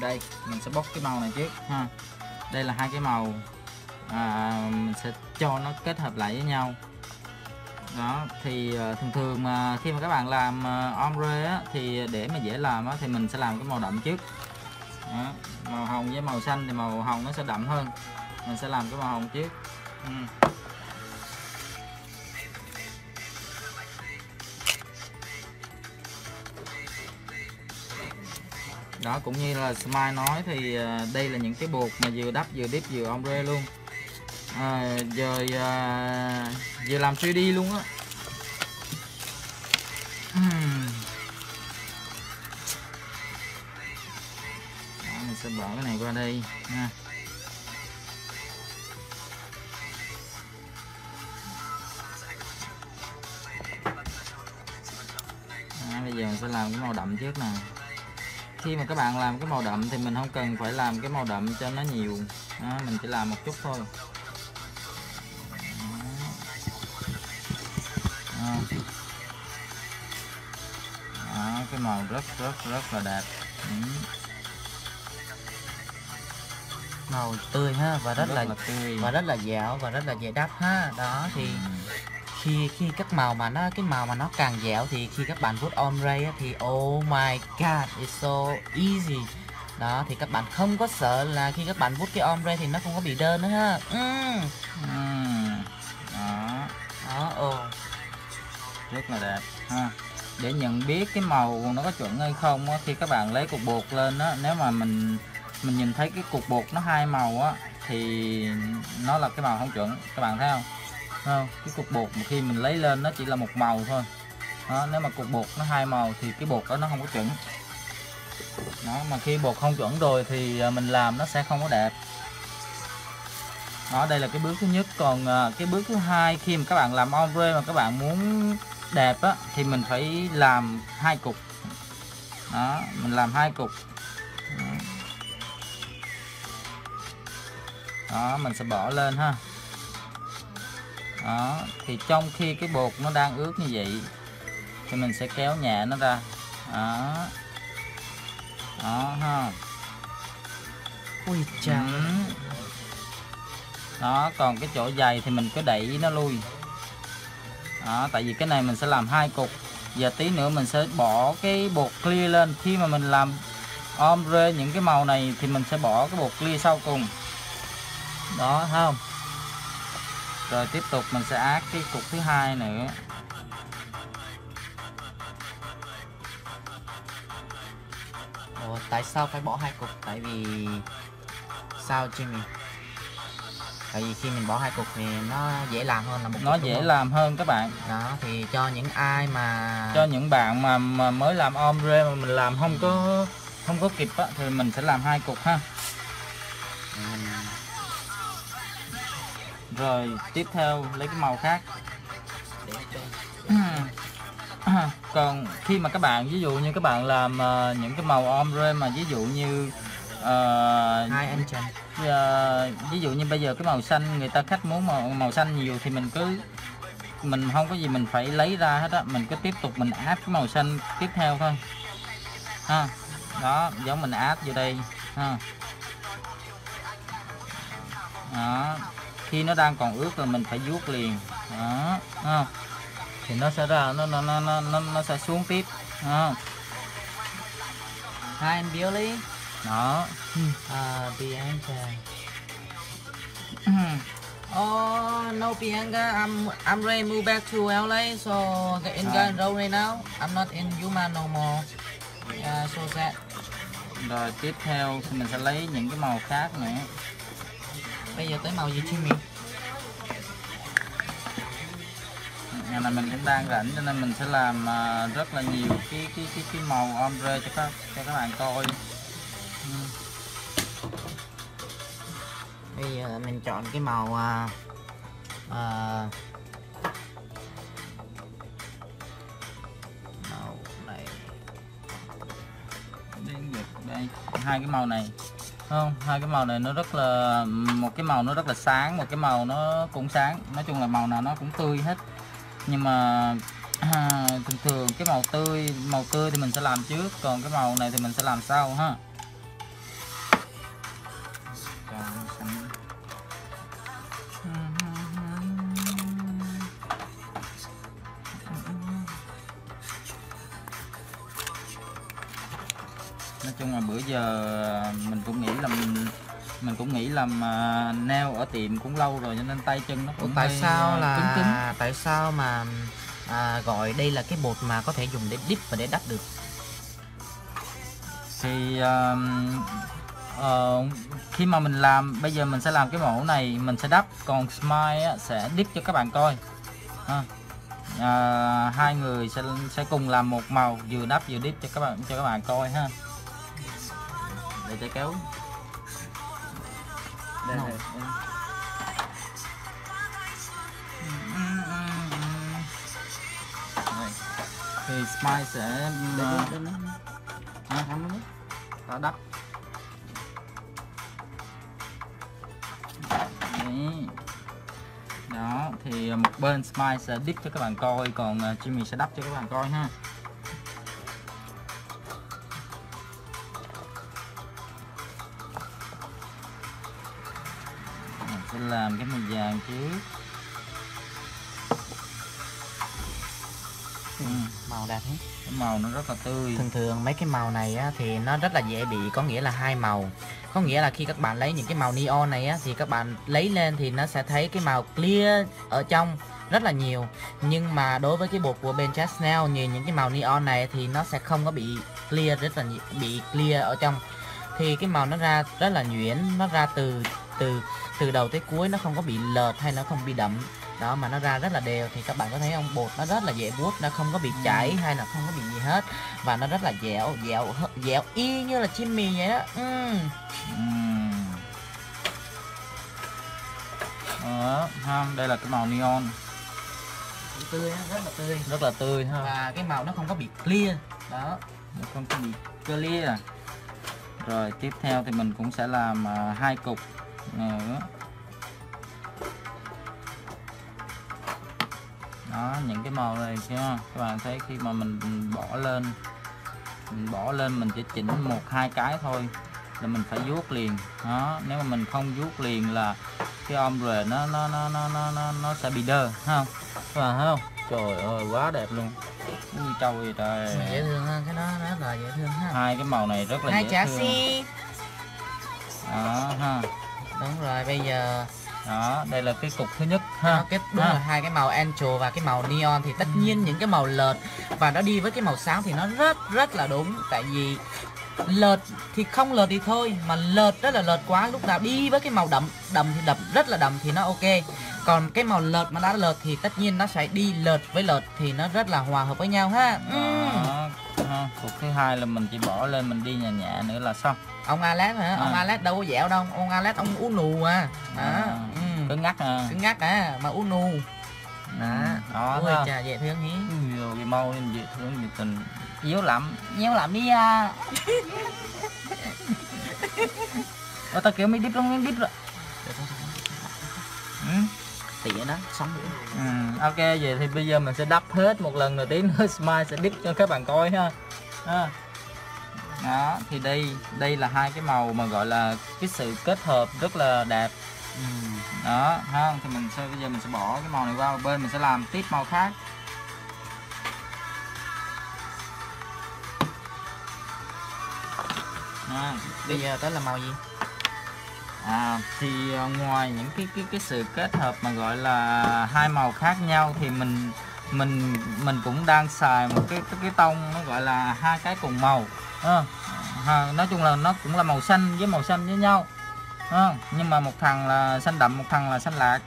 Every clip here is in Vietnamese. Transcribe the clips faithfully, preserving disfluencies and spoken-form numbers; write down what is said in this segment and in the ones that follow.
Đây mình sẽ bóc cái màu này trước ha. Đây là hai cái màu à, mình sẽ cho nó kết hợp lại với nhau. Đó thì thường thường mà khi mà các bạn làm ombre á, thì để mà dễ làm á, thì mình sẽ làm cái màu đậm trước. Đó, màu hồng với màu xanh thì màu hồng nó sẽ đậm hơn, mình sẽ làm cái màu hồng trước. Ừ. Đó, cũng như là Smile nói thì đây là những cái bột mà vừa đắp vừa deep vừa ombre luôn, à, giờ vừa làm three D luôn á. Mình sẽ bỏ cái này qua đây nha. À, bây giờ mình sẽ làm cái màu đậm trước nè. Khi mà các bạn làm cái màu đậm thì mình không cần phải làm cái màu đậm cho nó nhiều, đó, mình chỉ làm một chút thôi. Đó. Đó, cái màu rất rất rất là đẹp, màu tươi ha, và rất, rất là, là tươi, và rất là dẻo và rất là dễ đắp ha. Đó thì ừ. khi khi các màu mà nó cái màu mà nó càng dẻo thì khi các bạn vuốt ombre thì oh my god it's so easy. Đó thì các bạn không có sợ là khi các bạn vuốt cái ombre thì nó không có bị đơ nữa ha. Mm. Mm. Đó. Đó, oh. Rất là đẹp ha. Để nhận biết cái màu nó có chuẩn hay không đó, khi các bạn lấy cục bột lên đó, nếu mà mình mình nhìn thấy cái cục bột nó hai màu á thì nó là cái màu không chuẩn, các bạn thấy không? Không, cái cục bột mà khi mình lấy lên nó chỉ là một màu thôi. Đó, nếu mà cục bột nó hai màu thì cái bột đó nó không có chuẩn. Đó, mà khi bột không chuẩn rồi thì mình làm nó sẽ không có đẹp. Đó, đây là cái bước thứ nhất. Còn cái bước thứ hai, khi mà các bạn làm ombre mà các bạn muốn đẹp á, thì mình phải làm hai cục. Đó, mình làm hai cục. Đó, mình sẽ bỏ lên ha. Đó, thì trong khi cái bột nó đang ướt như vậy thì mình sẽ kéo nhẹ nó ra. Đó. Đó ha. Ui chà. Đó, còn cái chỗ dày thì mình cứ đẩy nó lui. Đó, tại vì cái này mình sẽ làm hai cục. Giờ tí nữa mình sẽ bỏ cái bột clear lên. Khi mà mình làm ombre những cái màu này thì mình sẽ bỏ cái bột clear sau cùng. Đó, thấy không? Rồi tiếp tục mình sẽ áp cái cục thứ hai nữa. Ồ, tại sao phải bỏ hai cục? Tại vì sao Jimmy? Tại vì khi mình bỏ hai cục thì nó dễ làm hơn là một cục, nó dễ làm hơn các bạn. Đó thì cho những ai mà cho những bạn mà, mà mới làm ombre mà mình làm không có không có kịp á, thì mình sẽ làm hai cục ha. Rồi tiếp theo lấy cái màu khác. Còn khi mà các bạn ví dụ như các bạn làm uh, những cái màu ombre mà ví dụ như uh, hai anh chàng uh, ví dụ như bây giờ cái màu xanh người ta khách muốn màu, màu xanh nhiều thì mình cứ mình không có gì mình phải lấy ra hết á, mình cứ tiếp tục mình áp cái màu xanh tiếp theo thôi ha. Đó, giống mình áp vô đây ha. Đó, khi nó đang còn ướt là mình phải vuốt liền. Đó, đó. Thì nó sẽ ra nó nó nó nó nó sẽ xuống tiếp. Đó. Hi anh Billy. Đó. À, Bianca. Oh no Bianca, I'm I'm ready move back to L A, so the Indian road right now. I'm not in Yuma no more. Uh, so sad. Rồi tiếp theo thì mình sẽ lấy những cái màu khác nữa. Bây giờ tới màu gì chứ mình? Ngày này mình cũng đang rảnh cho nên mình sẽ làm rất là nhiều cái cái cái, cái màu ombre cho các cho các bạn coi. Ừ. Bây giờ mình chọn cái màu uh, uh, màu này. Đây, đây hai cái màu này. Không, hai cái màu này nó rất là, một cái màu nó rất là sáng, một cái màu nó cũng sáng, nói chung là màu nào nó cũng tươi hết. Nhưng mà à, thường thường cái màu tươi màu tươi thì mình sẽ làm trước, còn cái màu này thì mình sẽ làm sau ha. Nói chung là bữa giờ mình cũng nghĩ là mình mình cũng nghĩ làm nail ở tiệm cũng lâu rồi cho nên tay chân nó cũng tại sao là cứng cứng. Tại sao mà à, gọi đây là cái bột mà có thể dùng để dip và để đắp được? Thì uh, uh, khi mà mình làm, bây giờ mình sẽ làm cái mẫu này, mình sẽ đắp, còn Smile sẽ dip cho các bạn coi. À, uh, hai người sẽ sẽ cùng làm một màu, vừa đắp vừa dip cho các bạn cho các bạn coi ha. Để trái kéo. Đây, đây. Thì Smile sẽ ta đắp đó, thì một bên Smile sẽ dip cho các bạn coi, còn Jimmy sẽ đắp cho các bạn coi ha. Sẽ làm cái màu vàng trước. Ừ, màu đẹp hết. Cái màu nó rất là tươi. Thường thường mấy cái màu này á, thì nó rất là dễ bị, có nghĩa là hai màu. Có nghĩa là khi các bạn lấy những cái màu neon này á, thì các bạn lấy lên thì nó sẽ thấy cái màu clear ở trong rất là nhiều. Nhưng mà đối với cái bột của Ben Chesnel như những cái màu neon này thì nó sẽ không có bị clear, rất là bị clear ở trong. Thì cái màu nó ra rất là nhuyễn, nó ra từ từ từ đầu tới cuối, nó không có bị lợt hay nó không bị đậm đó, mà nó ra rất là đều. Thì các bạn có thấy không, bột nó rất là dễ buốt, nó không có bị chảy hay là không có bị gì hết, và nó rất là dẻo dẻo dẻo y như là Jimmy vậy đó. Uhm. Uhm. Đó ha, đây là cái màu neon tươi, rất là tươi, rất là tươi ha, và cái màu nó không có bị clear đó, nó không có bị clear. Rồi tiếp theo thì mình cũng sẽ làm uh, hai cục nữa. Đó, những cái màu này kia các bạn thấy, khi mà mình bỏ lên mình bỏ lên mình chỉ chỉnh một hai cái thôi là mình phải vuốt liền đó. Nếu mà mình không vuốt liền là cái ombre nó nó nó nó nó nó sẽ bị đơ, không các bạn thấy không? Trời ơi quá đẹp luôn. Ui trâu vậy trời, dễ thương ha, cái đó rất là dễ thương ha. Hai cái màu này rất là hai dễ thương si. Đó ha, đúng rồi. Bây giờ đó, đây là cái cục thứ nhất ha. Đó, cái, đúng ha. Là hai cái màu angel và cái màu neon, thì tất nhiên những cái màu lợt và nó đi với cái màu sáng thì nó rất rất là đúng. Tại vì lợt thì không lợt thì thôi, mà lợt rất là lợt quá, lúc nào đi với cái màu đậm đậm thì đậm rất là đậm thì nó ok. Còn cái màu lợt mà đã lợt thì tất nhiên nó sẽ đi lợt với lợt thì nó rất là hòa hợp với nhau ha. Đó, ha. Cục thứ hai là mình chỉ bỏ lên mình đi nhẹ nhẹ nữa là xong. Ông Alex hả? À. Ông Alex đâu có dẻo đâu, ông Alex ông uống nù à. Đó. À. Ừ. Cứng ngắt à. Cứng ngắt à, mà uống nù. Đó. Đó. Ôi chà, dễ thương nhỉ. Nhiều cái màu dễ thương, nhiệt tình. Yếu lắm, yếu lắm đi à. Ôi tao kiểu mới đít luôn, đít rồi. Ừ. Tỉa đó, sống nữa. Ừ. Ok, vậy thì bây giờ mình sẽ đắp hết một lần rồi tí nữa Smile sẽ dip cho các bạn coi ha. À. Đó, thì đây đây là hai cái màu mà gọi là cái sự kết hợp rất là đẹp. Ừ. Đó, không thì mình sẽ bây giờ mình sẽ bỏ cái màu này qua một bên, mình sẽ làm tiếp màu khác. À, bây giờ tới là màu gì? À, thì ngoài những cái cái cái sự kết hợp mà gọi là hai màu khác nhau thì mình mình mình cũng đang xài một cái cái, cái tông nó gọi là hai cái cùng màu. À, à, nói chung là nó cũng là màu xanh với màu xanh với nhau. À, nhưng mà một thằng là xanh đậm, một thằng là xanh lạc.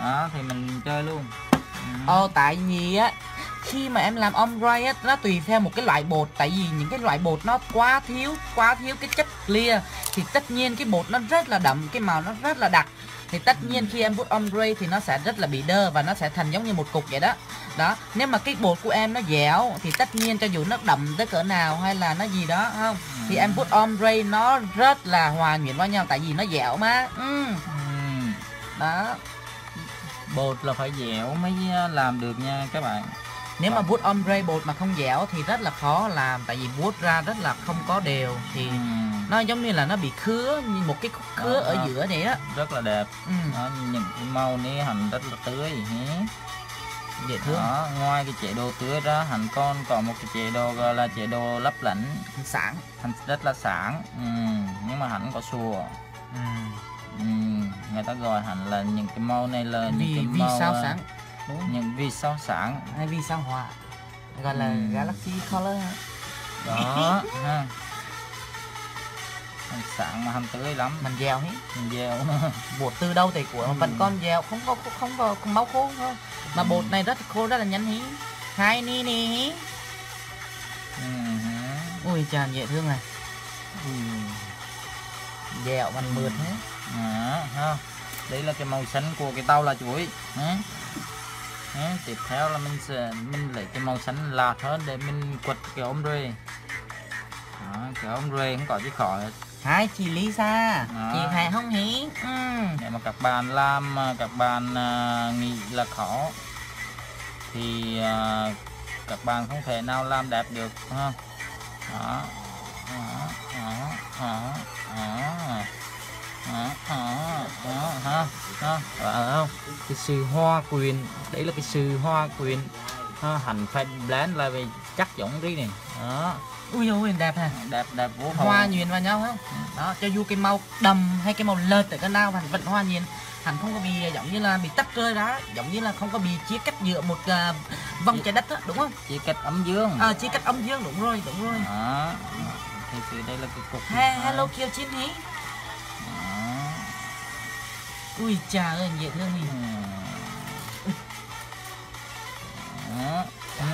Đó, thì mình chơi luôn. Ồ, ừ. Tại vì á khi mà em làm ombre á, nó tùy theo một cái loại bột. Tại vì những cái loại bột nó quá thiếu quá thiếu cái chất clear thì tất nhiên cái bột nó rất là đậm, cái màu nó rất là đặc, thì tất nhiên khi em vuốt ombre thì nó sẽ rất là bị đơ và nó sẽ thành giống như một cục vậy đó. Đó, nếu mà cái bột của em nó dẻo thì tất nhiên cho dù nó đậm tới cỡ nào hay là nó gì đó không, thì em vuốt ombre nó rất là hòa nhuyễn với nhau, tại vì nó dẻo mà. Ừ. Đó, bột là phải dẻo mới làm được nha các bạn. Nếu mà vuốt ombre bột mà không dẻo thì rất là khó làm, tại vì vuốt ra rất là không có đều, thì ừ. Nó giống như là nó bị khứa, như một cái khứa đó, ở đó. Giữa này á, rất là đẹp. Ừ. Đó, những màu này hành rất là tươi. dễ thương. Đó, ngoài cái chế độ tưới ra hắn còn có một cái chế độ gọi là chế độ lấp lánh sáng, hắn rất là sáng. Ừ, nhưng mà hắn có sùa. Ừ. Ừ, người ta gọi hắn là những cái màu này là vì, những cái vì màu sao sáng. Đúng. Những vì sao sáng hay vì sao hỏa gọi là ừ. Galaxy Color đó ha. Mình sáng mà hầm tươi lắm, mình dèo hết, mình dèo bột từ đâu thì của ừ. Mình con dèo không có không có máu khô thôi mà ừ. Bột này rất khô, rất là nhắn hí hai ni ni ừ. Ui chà dễ thương này ừ. Dèo mình mượt hết à, ha. Đấy là cái màu xanh của cái tàu là chuối à. À, tiếp theo là mình sẽ mình lấy cái màu xanh lạt hơn để mình quật cái ống rê. Đó, cái ống rê không có chứ khỏi hai chị Lisa đó. Chị phải không hiến ừ. Để mà các bạn làm các bạn uh, nghĩ là khó thì uh, các bạn không thể nào làm đẹp được ha. Đó. Đó. Đó. Đó. Đó. Đó, đó, đó, ha, ha, phải không? Cái sự hoa quyền, đấy là cái sự hoa quyền, ha, hẳn phải blend lại về chắc giống đi này, đó. Ui ui đẹp ha, đẹp đẹp vô cùng. Hoa nhuyễn vào nhau không? Đó, cho dù cái màu đầm hay cái màu lợt ở cái nào hẳn vẫn hoa nhuyễn, hẳn không có bị giống như là bị tách rơi đó, giống như là không có bị chia cách giữa một uh, vòng trái đất đó, đúng không? Chia cách âm dương. À, chia cách âm dương đúng rồi, đúng rồi. Đó, thì, thì đây là cái cục. Hey, hello Kiều Chín hí. Ui chà ơi, dễ thương nhỉ. Đó. Ừ.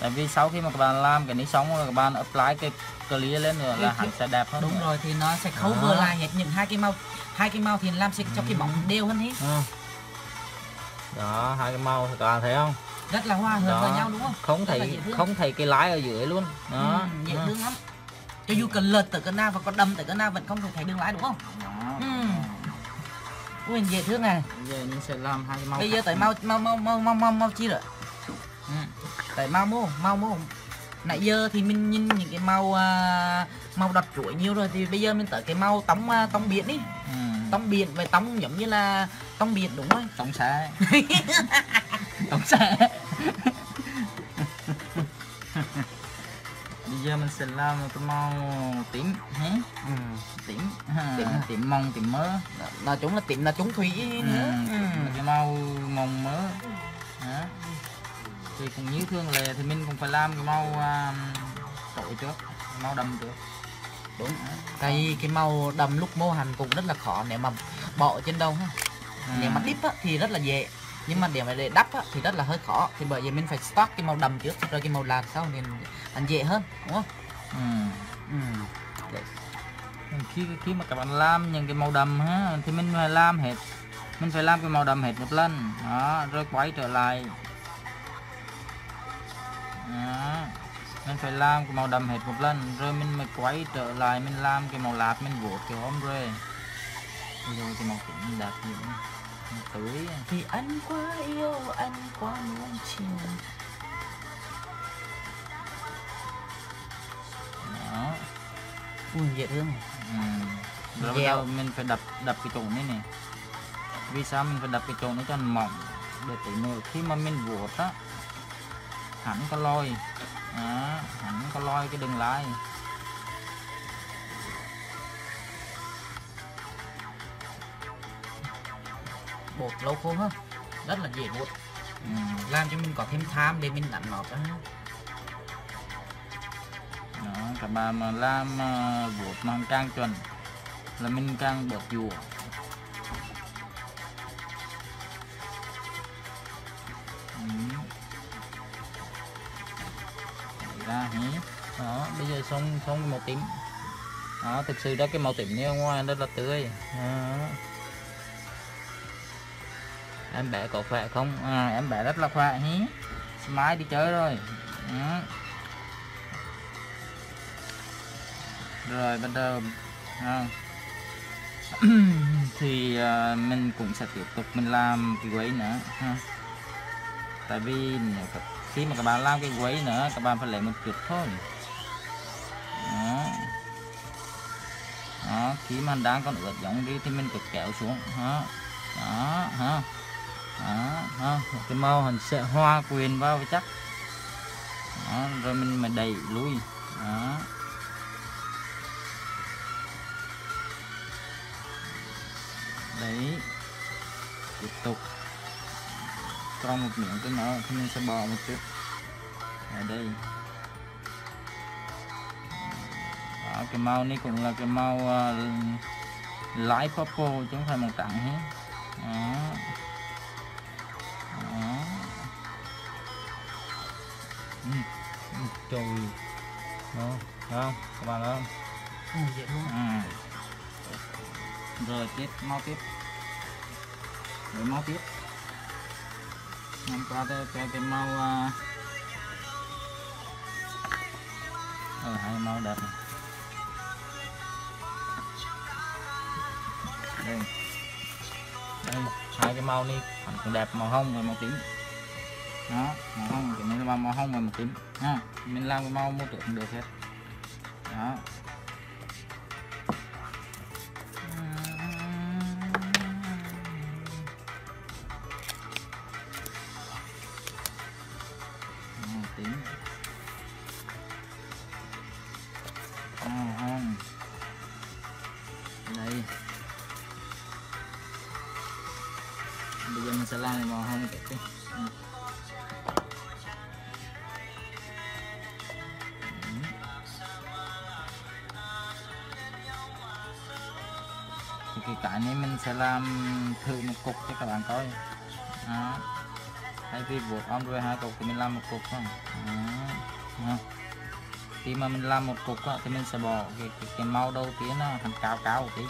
Tại vì sau khi mà các bạn làm cái nít xong rồi các bạn apply cái clear lên nữa là hẳn sẽ đẹp hơn. Đúng nữa. Rồi thì nó sẽ khấu vừa lại hết những hai cái màu. Hai cái màu thì làm sẽ cho ừ. Cái bóng đều hơn hết. Ừ. Đó, hai cái màu các bạn thấy không? Rất là hòa hợp với nhau đúng không? Không thấy không thấy cái lái ở dưới luôn. Đó, ừ, dễ ừ. Thương lắm. Cho dù cần lợt từ cái nào và có đâm từ cái nào vẫn không thể thấy đường lái đúng không? Đó. Ừ. Ui dễ thương này. Giờ mình sẽ làm hai màu. Bây giờ tới màu màu màu màu màu màu, màu chi rồi. Ừ. Tới màu màu màu màu. Nãy giờ thì mình nhìn những cái màu uh, màu đập chuối nhiều rồi thì bây giờ mình tới cái màu tống uh, tống biển đi. Ừ. Tống biển và tống giống như là tống biển đúng không? Tống xé. Tống xé. Bây giờ mình sẽ làm một cái màu tím hả? Ừ. Tím tím tím mông tím mỡ là chúng là tím là chúng thủy nữa ừ. Ừ. Cái màu mông mỡ hả? Thì cũng như Thương Lệ thì mình cũng phải làm cái màu tối uh, trước, màu đầm trước đúng cái cái màu đầm lúc mô hành cũng rất là khó để mà bỏ trên đầu ha ừ. Nếu mà deep á, thì rất là dễ nhưng mà để mà để đắp á, thì rất là hơi khó thì bởi vì mình phải start cái màu đầm trước rồi cái màu lạt sau nên anh dễ hơn đúng không? Ừ. Ừ. Khi khi mà các bạn làm những cái màu đầm ha thì mình phải làm hết, mình phải làm cái màu đầm hết một lần đó rồi quay trở lại đó. Mình phải làm cái màu đầm hết một lần rồi mình mới quay trở lại mình làm cái màu lạt mình vuốt cái ôm rồi rồi cái màu cũng đẹp nhiều tưới thì anh quá yêu anh quá muốn chiều đó. Ui dễ thương ừ. Rồi bắt đầu mình phải đập đập cái chỗ này nè. Vì sao mình phải đập cái chỗ nó cho mỏng để tỉ mờ khi mà mình vuốt á hẳn có lôi đó, hẳn có lôi cái đường lái bột lâu khô hơn rất là dễ bột ừ. Làm cho mình có thêm tham để mình đánh ngọt đó. Đó, các bà mà làm uh, bột mà càng chuẩn là mình càng bột dùa ừ. Ra hí đó bây giờ xong xong màu tím đó thực sự đó cái màu tím này ở ngoài rất là tươi đó. Em bé có khỏe không? À, em bé rất là khỏe hí. Smile đi chơi rồi. Ừ. Rồi bắt đầu à. Thì à, mình cũng sẽ tiếp tục mình làm cái quấy nữa ha. Tại vì khi mà các bạn làm cái quấy nữa các bạn phải lấy một chút thôi. Đó. Đó, khi mà đang còn ướt giống đi thì mình cứ kéo xuống ha. Đó ha. đó, đó. Cái màu hình sẽ hoa quyền vào với chắc đó, rồi mình mà đẩy lùi đó. Đấy, tiếp tục cho một miếng cái nó thì mình sẽ bỏ một chút ở đây đó. Cái màu này cũng là cái màu uh, light purple chứ không phải màu trắng hết đó. Đó. Ừ. Ừ. Trời đó. Đó. Các bạn đó. Ừ, dễ luôn. À. Rồi tiếp mau tiếp rồi mau tiếp em qua cái cái màu uh... ờ hai màu đẹp này. Đây đây hai cái màu này cũng đẹp, màu hồng và màu tím đó, màu hồng cái này là màu hồng và màu tím ha, mình làm cái màu một tượng cũng được hết đó. Bây giờ mình sẽ làm màu hồng tiếp đi. Ừ. Thì cái này mình sẽ làm thử một cục cho các bạn coi. Đó. Thay vì buộc ong rồi hai cục thì mình làm một cục thôi. Đó. Khi mà mình làm một cục thì mình sẽ bỏ cái, cái, cái màu đầu tiên nó thành cao cao một tí.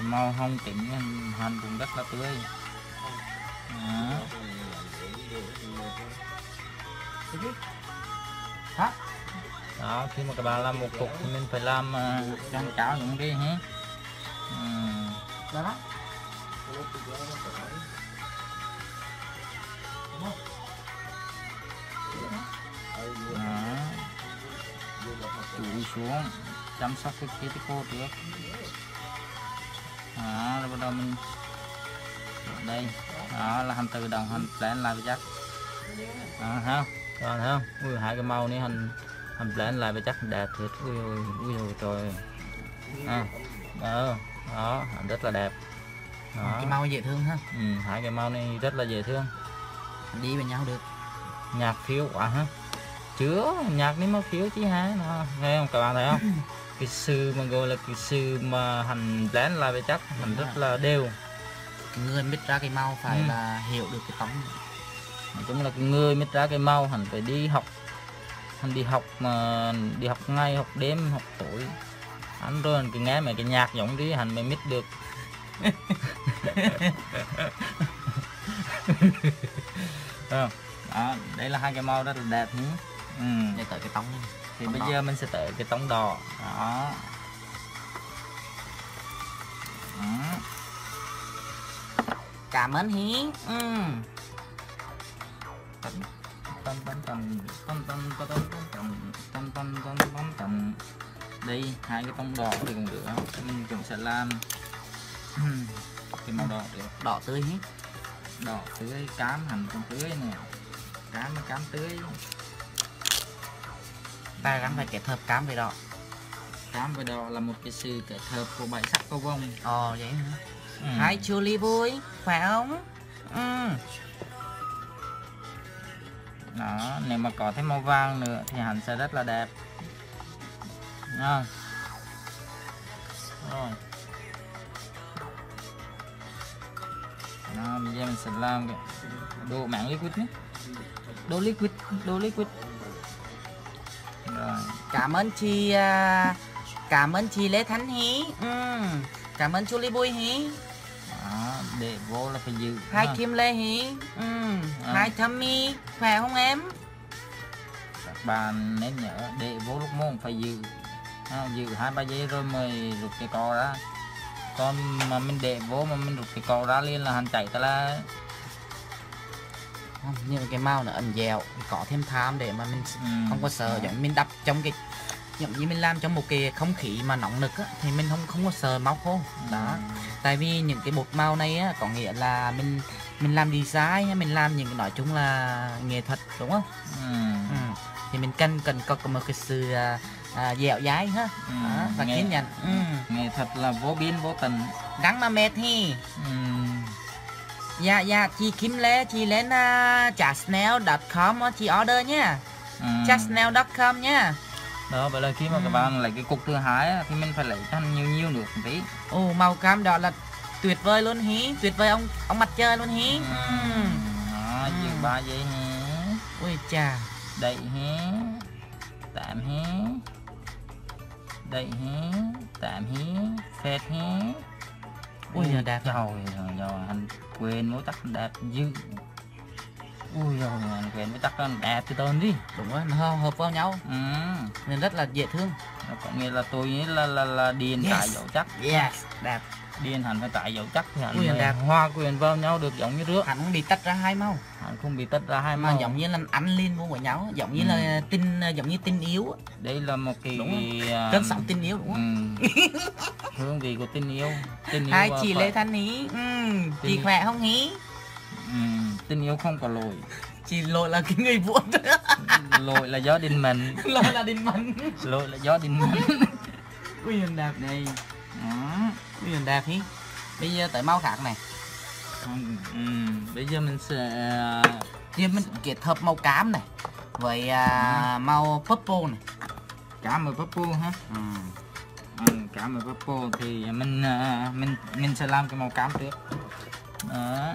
Màu hồng tím hoàn cũng rất là tươi. Đó. Đó, khi mà các bạn làm một cục thì mình phải làm trang uh, cáo những đi nhé. Đó. Chụi xuống, chăm sóc cái cô trước. Đó, bắt đầu mình đây đó là hành từ đồng hành plan lại với chắc à, không còn không ui, hai cái màu này hành hành plan lại với chắc đẹp thiệt. Ui ui ui, ui trời à, đó, đó rất là đẹp đó. Cái màu dễ thương ha. Ừ, hai cái màu này rất là dễ thương, đi với nhau được. Nhạc phiêu quá ha, chứa nhạc nếu mà phiêu chứ hả, thấy không các bạn, thấy không? Cái sư mà gọi là cái sư mà hành lén là về chắc mình rất là đều. Người biết ra cái màu phải ừ. là hiểu được cái tấm, cũng là người biết ra cái màu hẳn phải đi học, hẳn đi học mà đi học ngay, học đêm, học tối, hắn rồi cứ nghe mấy cái nhạc giống đi hẳn mới biết được. Đó, đây là hai cái màu rất là đẹp nhé. Ừ. Để tới cái tấm thì tông bây đỏ. Giờ mình sẽ tới cái tông đỏ đó. Ừ. Cảm ơn hí. Ừ. Đây hai cái tông đỏ thì cũng được, mình cũng sẽ làm cái màu đỏ được, đỏ tươi hí, đỏ tươi cám hành cũng tươi nè, cám cám tươi. Ta gắn phải kết hợp cám với đỏ. Cám với đỏ là một cái sự kết hợp của bảy sắc cầu vồng. Ồ vậy hả? Ừ. Hai chú ly vui, khỏe không? Ừ. Đó, nếu mà có thêm màu vàng nữa thì hẳn sẽ rất là đẹp. Rồi. Rồi. Đó, bây giờ mình sẽ làm cái đồ mảng liquid nhé. Đồ liquid, đồ liquid. Rồi. Cảm ơn chị, cảm ơn chị Lê Thánh hí. Ừ. Cảm ơn chú Lý Bui hí. Đó, để vô là phải giữ. Hai Kim Lê hí. Ừ. Hai Thâm Mi, khỏe không em? bạn nên nhớ để vô lúc môn phải giữ à, giữ hai ba giây rồi mới rút cái cò ra, còn mà mình để vô mà mình rút cái cò ra liền là hành chảy ta là không, như cái màu nó ẩn dẻo có thêm tham để mà mình ừ, không có sợ giống ừ. Mình đập trong cái giống như mình làm trong một cái không khí mà nóng nực á, thì mình không không có sợ máu khô đó. Ừ. Tại vì những cái bột màu này á, có nghĩa là mình mình làm design, mình làm những cái nói chung là nghệ thuật đúng không? Ừ. Ừ. Thì mình cần cần có một cái sự à, dẻo dai ha, ừ. Đó, và nghệ, kiên nhẫn. Ừ. Nghệ thuật là vô biên vô tận. Gắn mà mệt thì. Ừ. Dạ dạ chị Kim Lê, chị lên uh, justnail chấm com chị order nhé. Ừ. justnail chấm com nhé. Đó, vậy là khi mà ừ. các bạn lấy cái cục thứ hai á, thì mình phải lấy cho nhiều nhiều được một tí. Ồ, màu cam đó là tuyệt vời luôn hí, tuyệt vời ông ông mặt trời luôn hí. Ừ. Ừ. Đó, ừ. Dừng ba giây hí. Ôi chà, đẩy hí. Tạm hí. Đẩy hí, tạm hí, phết hí. Ui, ui đẹp trời rồi, rồi anh quên mối tắc đẹp dữ. Ui rồi anh quên mối tắc đẹp cái tên đi. Đúng rồi, nó hợp vào nhau. Ừ. Nên rất là dễ thương. Đó, có nghĩa là tôi nghĩ là là là điền yes. Tại dấu chắc. Yes, đẹp. Điền hẳn phải tại dấu chắc thì hẳn đẹp hoa quyền vào nhau được giống như trước. Hẳn không bị tách ra hai màu. Hẳn không bị tách ra hai màu. Mà giống như là ăn lên vô với nhau, giống như ừ. là tin giống như tin yếu. Đây là một cái cơn sóng tin yếu đúng không? Ừ. Hương vị của tình yêu. Tình yêu hai chị Lê Thanh ý. Ừ, chị yêu. Khỏe không ý? Ừ, tình yêu không có lỗi. Chị lỗi là cái người buồn. Lỗi là do đình mình. Lỗi là đình mình. Lỗi là do đình mình. Ui hình đẹp này. Ui hình đẹp ý. Bây giờ tới màu khác này. Ừ, ừ. Bây giờ mình sẽ giờ mình kết hợp màu cám này với ừ. màu purple này. Cám và purple hả? Ừ. Ừ, cám và purple thì mình uh, mình mình sẽ làm cái màu cám trước. Đó.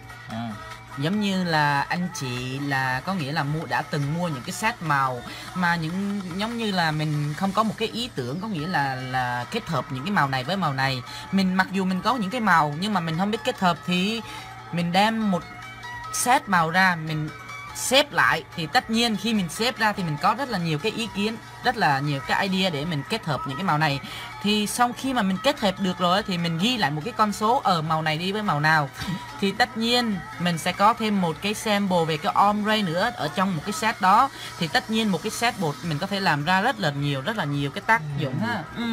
À. Giống như là anh chị là có nghĩa là mua đã từng mua những cái set màu mà những giống như là mình không có một cái ý tưởng, có nghĩa là là kết hợp những cái màu này với màu này. Mình mặc dù mình có những cái màu nhưng mà mình không biết kết hợp thì mình đem một set màu ra mình xếp lại, thì tất nhiên khi mình xếp ra thì mình có rất là nhiều cái ý kiến, rất là nhiều cái idea để mình kết hợp những cái màu này. Thì sau khi mà mình kết hợp được rồi thì mình ghi lại một cái con số ở màu này đi với màu nào, thì tất nhiên mình sẽ có thêm một cái sample về cái ombre nữa ở trong một cái set đó. Thì tất nhiên một cái set bột mình có thể làm ra rất là nhiều, rất là nhiều cái tác dụng ha. Ừ.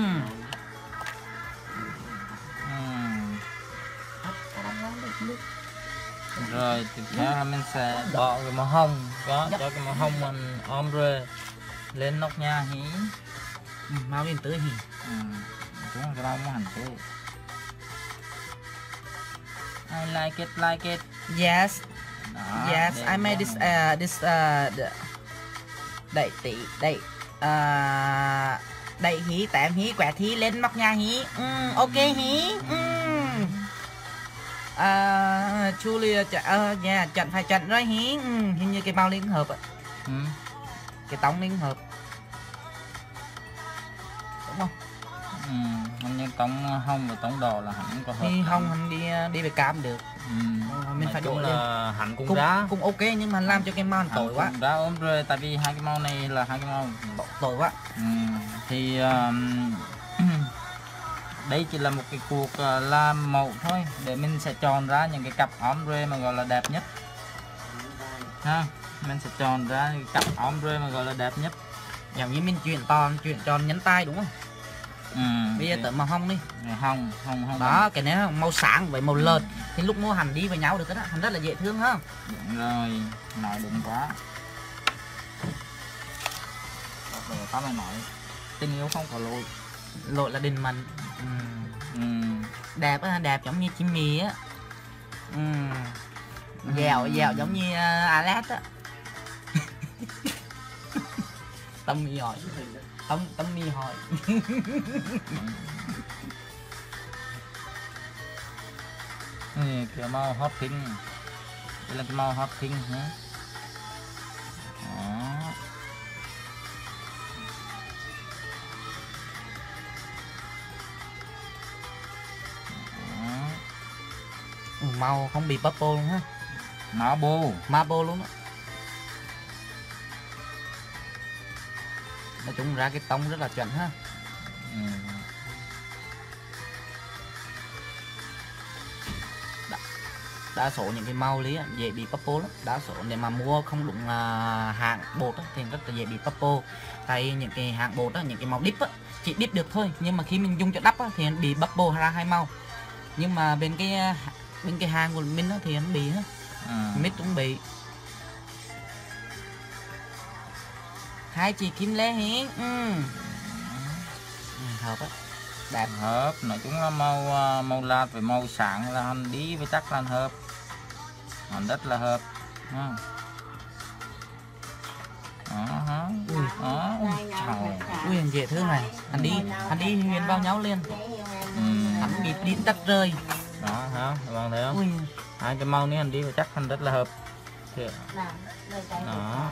Rồi tiếp theo là mình sẽ bỏ cái màu hồng đó, cho cái màu hồng mình ombre lên nóc nhà hí. Ừ, mau lên tới hí. Ừ, đúng là cái bao màu hành tới. I like it, like it. Yes. Đó, yes, I made this uh, this uh, đẩy tỷ đẩy uh, đẩy hí tạm hí quẹt hí lên nóc nhà hí. Ừ, ok hí. Ừ. À, Julia ờ uh, yeah, chọn phải chọn rồi hí. Ừ, hình như cái bao liên hợp ạ. Ừ. Cái tống liên hợp. Đúng không? Ừ, hình như tống hồng và tống đỏ là hẳn có hợp. Thì hồng hẳn đi đi về cam được. Ừ. Ờ, mình phải đổi là hẳn cũng đá. Cũng ok nhưng mà làm cho cái màu tối quá. Đá ốm rồi tại vì hai cái màu này là hai cái màu tối quá. Ừ. Thì um... đây chỉ là một cái cuộc làm màu thôi, để mình sẽ chọn ra những cái cặp ombre mà gọi là đẹp nhất ha. Mình sẽ chọn ra những cặp ombre mà gọi là đẹp nhất, giống như mình chuyển tròn chuyển tròn nhánh tay đúng không? Ừ, bây giờ tới màu hồng đi. Hồng hồng hồng đó hồng. Cái này màu sáng với màu lợt thì lúc mua hành đi với nhau được đó, hành rất là dễ thương ha. Đúng rồi, nói đúng quá. Có mày nói tình yêu không có lỗi, lỗi là đình mình. Ừ. Ừ. Đẹp á, đẹp giống như Jimmy á. Ừ. Dèo dèo giống như uh, Alex á. Tony hỏi. Tông, Tony hỏi. Này kia màu hot pink. Đây là cái màu hot pink hả? Đó. Đó. Màu không bị purple luôn ha. Marble, marble luôn á. Nói chung ra cái tông rất là chuẩn ha. Ừ. Đa, đa số những cái màu lý dễ bị purple lắm. Đa số nếu mà mua không đúng uh, hãng bột á, thì rất là dễ bị purple. Tại những cái hãng bột á, những cái màu dip á, chỉ dip được thôi. Nhưng mà khi mình dùng cho đắp á, thì bị purple ra hai màu. Nhưng mà bên cái bên cái hàng của mình á, thì nó bị hết. À. Mít cũng bị. Hai chị Kim Lê hiến. Ừ. Ừ, hợp á. Đẹp. Hợp, nói chung là màu màu lạt với màu sáng là hành đi với chắc là hợp. Hành đất là hợp. Đó. Đó. Ui, đó. Ui, anh dễ thương này. Anh đi, anh đi huyền vào nhau liền. Ừ. Anh bị đít tắt rơi. Đó hả, bạn thấy không? Ui. Hai cái màu này anh đi và chắc anh rất là hợp. Kìa. Đó.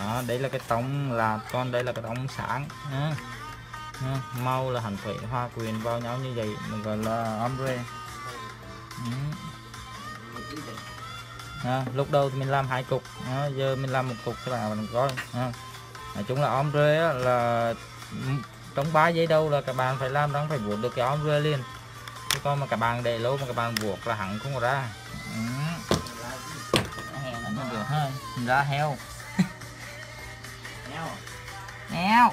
Đó, đây là cái tông là con, đây là cái tông sáng. Đó. Màu là hành thủy hoa quyền vào nhau như vậy mình gọi là ombre. Đó. Lúc đầu thì mình làm hai cục, đó, giờ mình làm một cục các bạn mình coi. Nói chung là ombre là trong ba giây đâu là các bạn phải làm đó, phải vuốt được cái ombre liền. Chứ con mà các bạn để lâu mà các bạn vuốt là hẳn không có ra. Ừ. Không được thôi. Ra heo. Heo.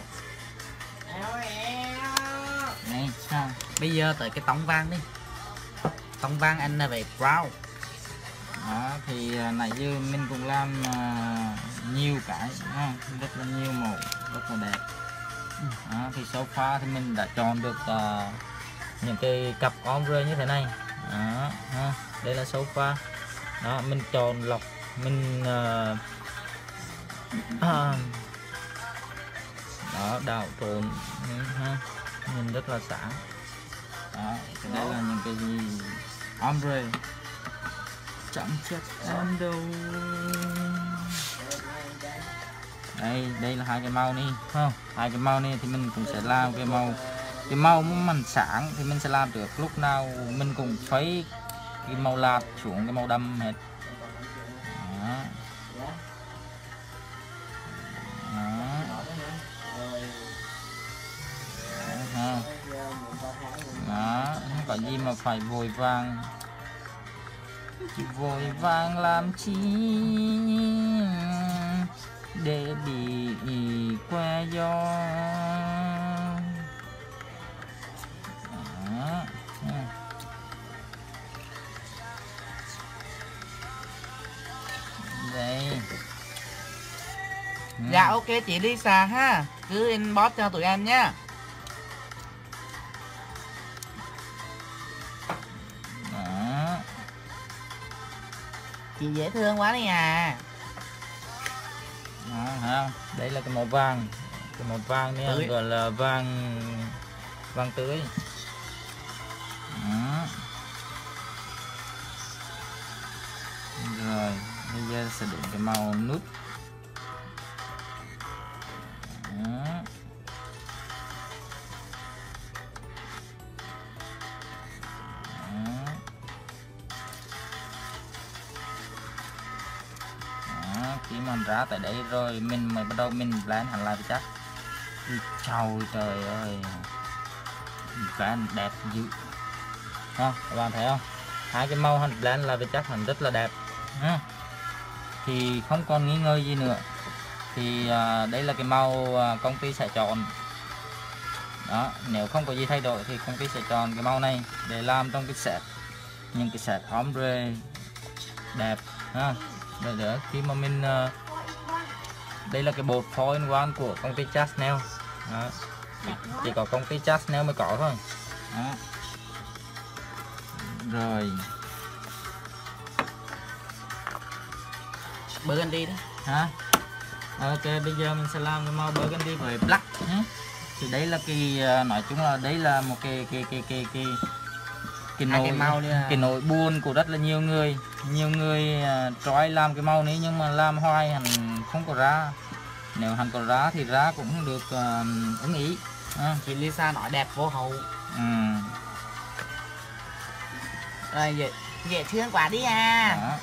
Heo. Này, sao? Bây giờ tới cái tông vàng đi. Tông vàng anh là về brown. Đó, thì nãy giờ mình cũng làm nhiều cái, rất là nhiều màu, rất là đẹp. Đó, thì so far thì mình đã chọn được uh, những cái cặp ombre như thế này. Đó, ha. Đây là so far. Đó, mình chọn lọc, mình uh, đó đảo trộn, ha. Nhìn rất là sáng. Đó, cái đây là những cái gì ombre. Chẳng chết em đâu. Đây, đây là hai cái màu này không? Hai cái màu này thì mình cũng sẽ làm cái màu cái màu mình sáng thì mình sẽ làm được, lúc nào mình cũng phải cái màu lạt xuống cái màu đậm hết. Đó. Đó. Đó, không có gì mà phải vội vàng. Chỉ vội vàng làm chi để bị qua gió. Đó. Đây. Dạ ok chị Lisa ha, cứ inbox cho tụi em nhé. Đó. Chị dễ thương quá đi à. Đó, đây là cái màu vàng, cái màu vàng này gọi là vàng vàng tưới. Đó. Rồi bây giờ sẽ đến cái màu nút. Đó. Khi mà ra tại đây rồi mình mới bắt đầu mình blend hành lại với chắc. Trời trời ơi, blend đẹp dữ không? Các bạn thấy không? Hai cái màu hành blend là với chắc hành rất là đẹp. À. Thì không còn nghi ngờ gì nữa. Thì à, đây là cái màu à, công ty sẽ chọn. Đó, nếu không có gì thay đổi thì công ty sẽ chọn cái màu này để làm trong cái set, những cái set ombre đẹp. À. Để, để khi mà mình uh, đây là cái bột bốn in one của công ty Chesnel. Chỉ có công ty Chesnel mới có thôi. Đó. Rồi burgundy đó hả. Ok, bây giờ mình sẽ làm cái màu burgundy với black nhé. Thì đấy là cái, nói chung là đấy là một cái cái cái cái cái cái nỗi, à, cái nỗi buồn của rất là nhiều người. Nhiều người trói làm cái màu này nhưng mà làm hoài hẳn không có ra. Nếu hẳn có ra thì ra cũng không được uh, ứng ý. À, chị Lisa nói đẹp vô hậu. Ừ. Rồi dễ, dễ thương quá đi à. Đó.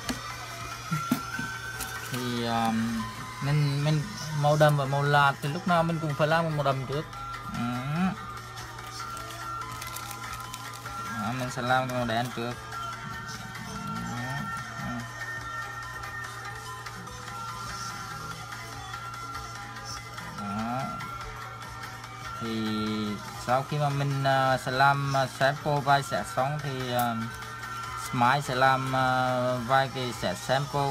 Thì um, mình mình màu đầm và màu lạt thì lúc nào mình cũng phải làm màu đầm trước. Ừ. Đó, mình sẽ làm màu đen trước. Đó. Thì sau khi mà mình uh, sẽ làm sample vai sẽ xong thì uh, Smile sẽ làm uh, vài cái set sample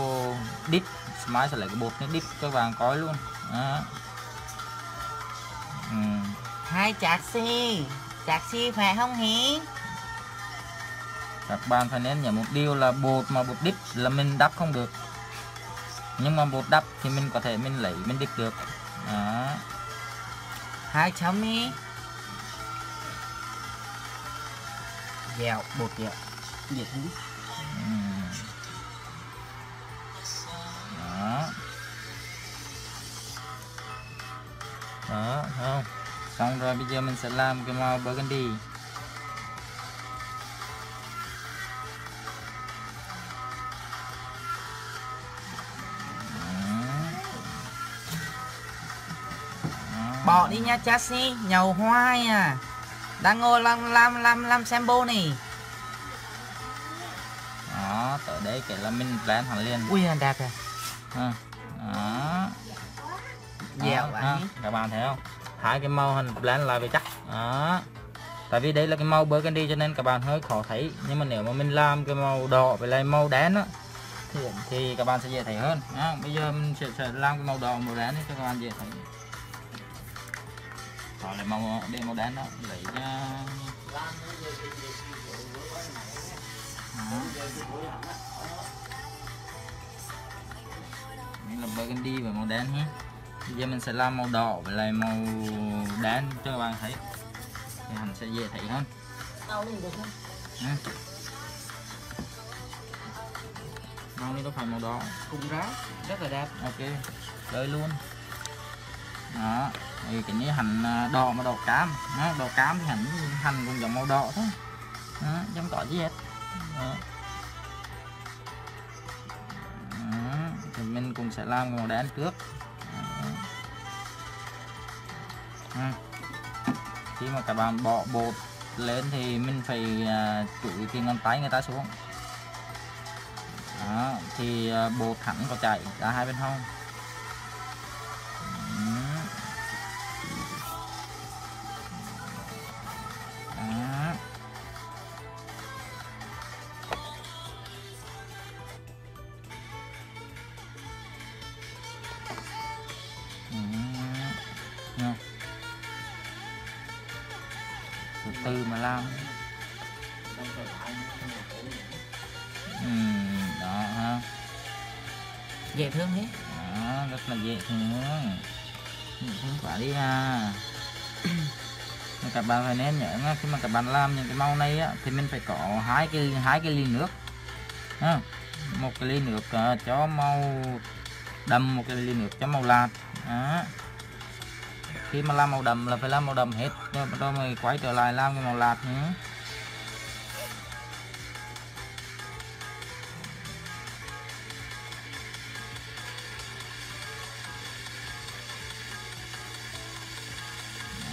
dip. Smile sẽ lấy cái bột này dip các bạn coi luôn. Đó. Ừ. Hai chạc si, chạc si phải không hỉ? Các bạn phải nên nhớ một điều là bột mà bột dip là mình đắp không được. Nhưng mà bột đắp thì mình có thể mình lấy mình dip được. Đó. Hai chấm đi. Dẻo, bột dẻo. Nhiệt hứng. Ừ. Đó. Đó, không. Xong rồi bây giờ mình sẽ làm cái màu burgundy. Bỏ đi nha Chassi, nhầu hoai à. Đang ngồi làm làm làm làm sample này. Đó, tới đây kể là mình plan hẳn liền. Ui, đẹp rồi. À, đó. Dẻo quá. Các bạn thấy không? Hai cái màu hình plan lại về chắc. Đó. Tại vì đây là cái màu burgundy cho nên các bạn hơi khó thấy. Nhưng mà nếu mà mình làm cái màu đỏ với lại màu đen á thì, thì các bạn sẽ dễ thấy hơn. Đó. Bây giờ mình sẽ, sẽ làm cái màu đỏ màu đen cho các bạn dễ thấy. Rồi lại màu để màu đen đó lấy ra. Đó. Mình làm burgundy và màu đen nhé. Bây giờ mình sẽ làm màu đỏ với lại màu đen cho các bạn thấy thì mình sẽ dễ thấy hơn. Màu này có phải màu đỏ cùng ráo rất là đẹp. Ok, chơi luôn. Đó. Thì cái này hành đỏ mà đỏ cam. Đó. Đỏ cam thì hành, hành cũng giống màu đỏ thôi. Đó. Giống tỏ gì hết. Đó. Đó. Thì mình cũng sẽ làm màu đen trước. Đó. Khi mà các bạn bỏ bột lên thì mình phải chụi cái ngón tay người ta xuống. Đó. Thì bột hẳn có chảy ra hai bên hông. Từ mà làm. Ừ, đó ha. Dễ thương thế. Đó, rất là dễ thương. Dễ thương quá đi à. Các bạn phải nên nhớ nha, khi mà các bạn làm những cái màu này á thì mình phải có hai cái hai cái ly nước. À, một cái ly nước uh, cho màu đậm, một cái ly nước cho màu lạt. Đó. Khi mà làm màu đậm là phải làm màu đậm hết rồi bắt đầu mới quay trở lại làm cái màu lạt nhé.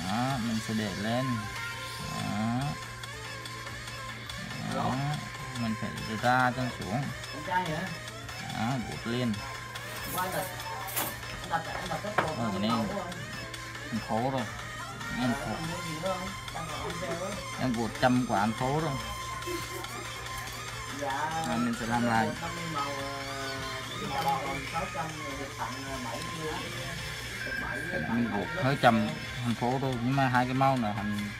Đó, mình sẽ để lên. Đó. Đó. Mình phải ra chân xuống. Đó, buộc lên. Đó, em khổ rồi, em khổ. Em vụt trăm quả ăn khổ rồi. Và mình sẽ làm lại. Mình vụt hơi chầm thành phố thôi, nhưng mà hai cái màu này thành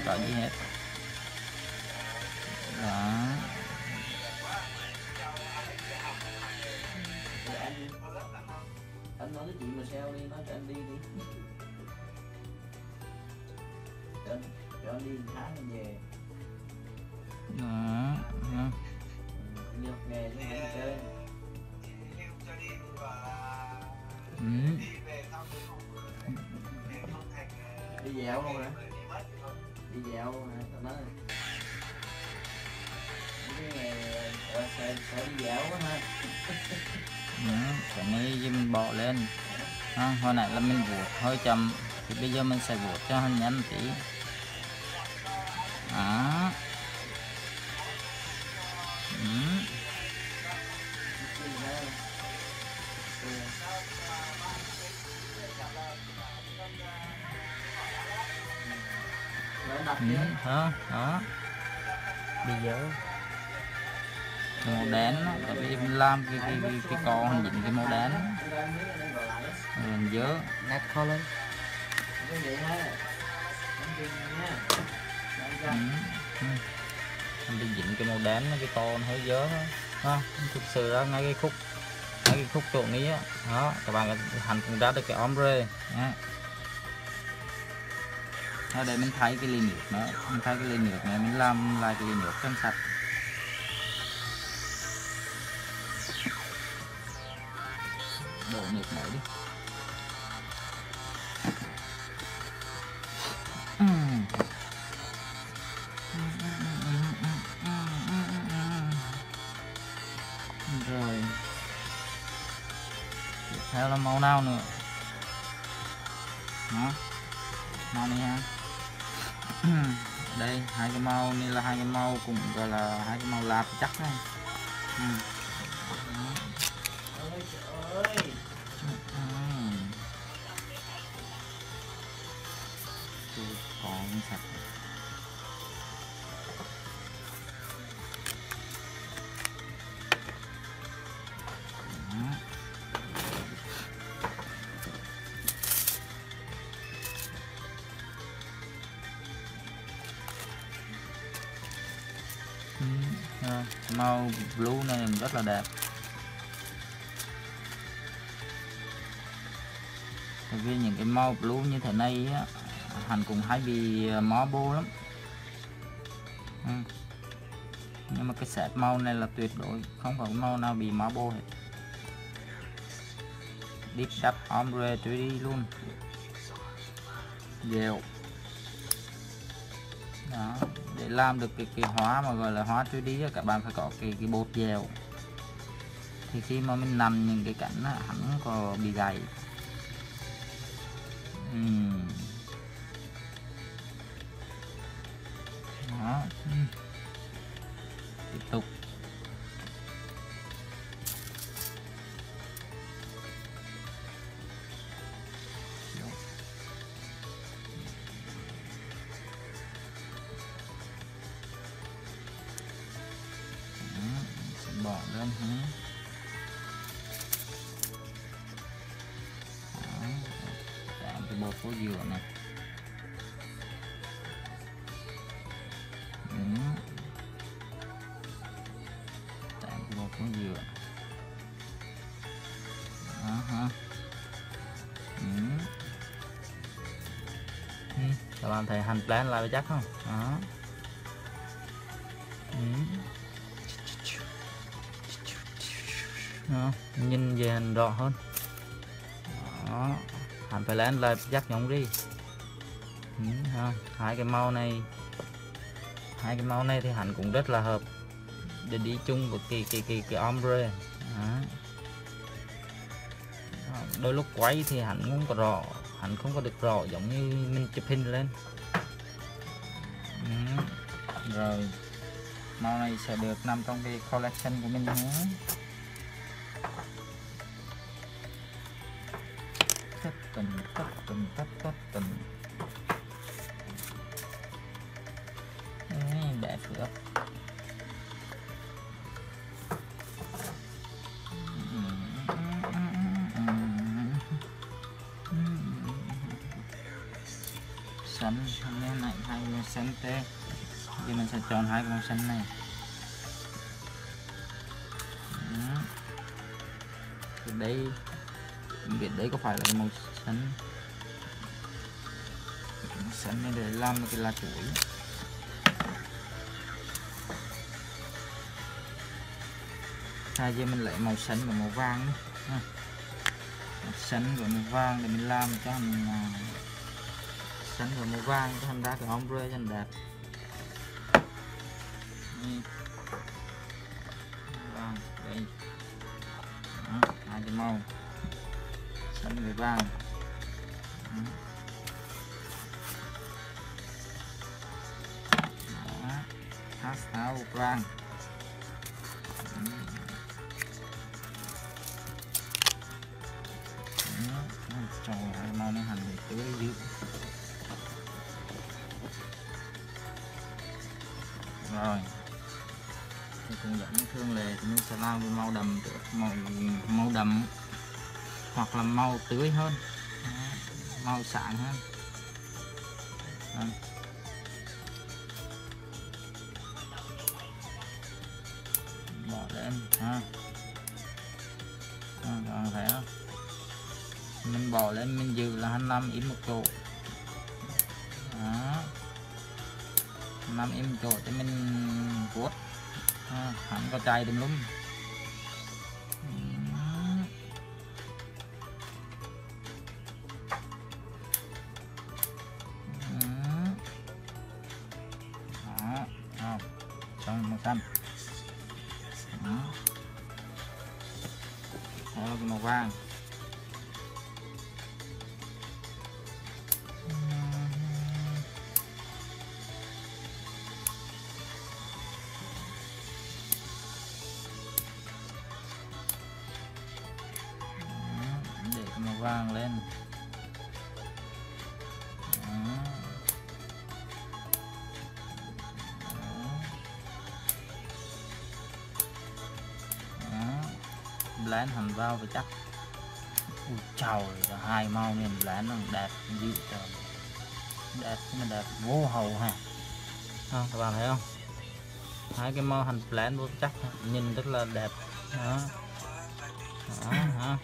Không có gì hết. Đó. Anh nói cái chuyện mà sao đi, nói cho anh đi đi. Cho anh, cho anh đi tháng anh về. Đó, đó. Đi học nghề cho anh chơi. Ừ. Đi dạo không hả? Đi dạo hả? Tao nói cái ngày sợ đi dạo quá ha. Còn bây giờ mình bọ lên à, hồi nãy là mình vuột hơi chậm thì bây giờ mình sẽ vuột cho nhanh một tí đó. Ừ. Ừ. Đó, đó bây giờ màu đen đó, vì mình làm cái cái cái, cái con nhìn cái màu đen mình nhớ nét color. Ừ. Mình dính cái màu đen cái con hơi dớ ha, thực sự đó ngay cái khúc ngay cái khúc chỗ ní đó. Đó các bạn hành cũng ra được cái ombre nha. Ở đây mình thấy cái ly nước nữa, mình thấy cái ly nước này mình làm lại cái ly nước trong sạch. Đổ nước này đi. Rồi. Tiếp theo là màu nào nữa? Đó. Màu này ha. Đây hai cái màu này là hai cái màu cũng gọi là hai cái màu lạp chắc này. Ừ. Còn sạch. Ừ, màu blue này rất là đẹp. Tại vì những cái màu blue như thế này á, hành cũng hay bị mó bô lắm. Ừ. Nhưng mà cái set màu này là tuyệt đối không có màu nào bị mó bô hết. Deep Sharp Ombre ba D luôn. Dèo. Đó, để làm được cái, cái hóa mà gọi là hóa ba D các bạn phải có cái, cái bột dèo. Thì khi mà mình nằm những cái cảnh á, hắn có bị gầy. Ừ. Đó. Ừ. Tiếp tục sẽ bỏ lên hả? Làm cái bột phô dừa này. Các bạn thấy hành plan lại chắc không? Đó. Đó. Nhìn về hình rõ hơn. Đó. Hành plan lại chắc nhỏng đi. Đó. Hai cái màu này, hai cái màu này thì hành cũng rất là hợp để đi chung với cái cái cái cái ombre. Đó. Đó. Đôi lúc quay thì hành cũng có rõ. Anh không có được rõ giống như mình chụp hình lên. Ừ. Rồi màu này sẽ được nằm trong cái collection của mình nhé. Tất tình tất tình tất tất tình đẹp phước. xanh, cái này hai con xanh té. Giờ mình sẽ chọn hai con xanh này. Đó. Từ đây mình biết đấy có phải là màu xanh. Màu xanh này để làm một cái lá chuối. Hai giờ mình lấy màu xanh và màu vàng nữa. Màu xanh và màu vàng để mình làm cho mình xanh và màu vàng cho thành ra cái ombre cho thành đẹp. Vàng đây. Đó, hai cái màu xanh và vàng. Đó, pastel vàng. Trời ơi, màu nó hành thì tưới dữ. Rồi thì cũng dẫn Thương Lệ thì mình sẽ làm với màu đậm, màu, màu đậm hoặc là màu tưới hơn, màu sáng hơn. Rồi. Bỏ lên ha. Rồi, còn phải không? Mình bỏ lên mình giữ là hai mươi lăm im một chỗ. Đó. hai mươi lăm im một chỗ thì mình vuốt. À, hẳn có chạy đừng lắm. Đó. Đó. Xong màu xanh. Đó. Đó là cái màu vàng. Vàng lên. Đó. Đó. Đó. Blend hành vào và chắc. Ui trời, hai màu này blend nó đẹp dữ trời. Đẹp mà đẹp vô hậu ha. Đó, các bạn thấy không? Hai cái màu hành blend vô chắc nhìn rất là đẹp. Đó. Đó ha.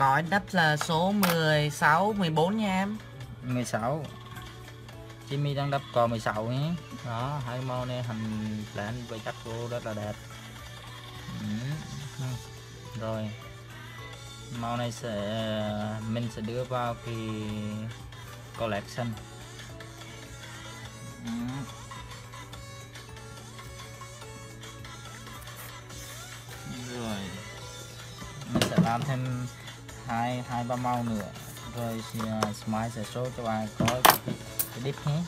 Cõi đất là số mười sáu, mười bốn nha em. mười sáu. Jimmy đang đắp cò mười sáu nhé. Đó, hai màu này hình lạnh và chắc vô rất là đẹp. Ừ. Rồi. Màu này sẽ mình sẽ đưa vào cái collection. Ừ. Rồi. Mình sẽ làm thêm hai hai ba màu nữa rồi thì uh, Smile sẽ show cho bạn coi cái đít nhé.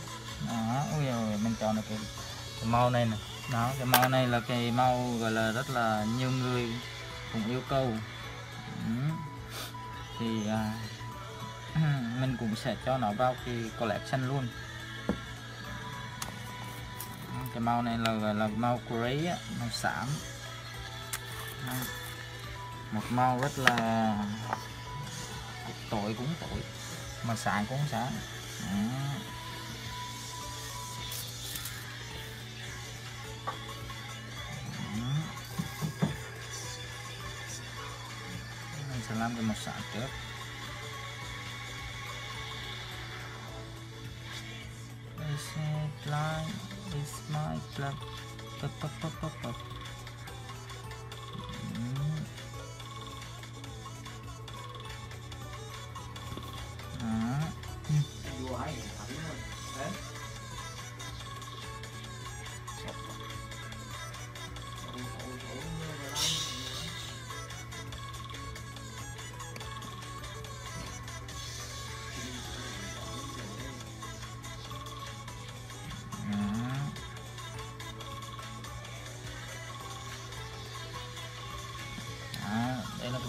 Đó, ui rồi mình chọn được cái, cái màu này nè. Đó, cái màu này là cái màu gọi là rất là nhiều người cũng yêu cầu. Ừ. Thì uh, mình cũng sẽ cho nó vào cái collection luôn. Cái màu này là gọi là màu gray á, màu xám. Đó. Một màu rất là tối cũng tối mà sáng cũng sáng. Đó. Đó. Mình sẽ làm cái màu sáng trước. This line is my club. Pop pop pop pop pop.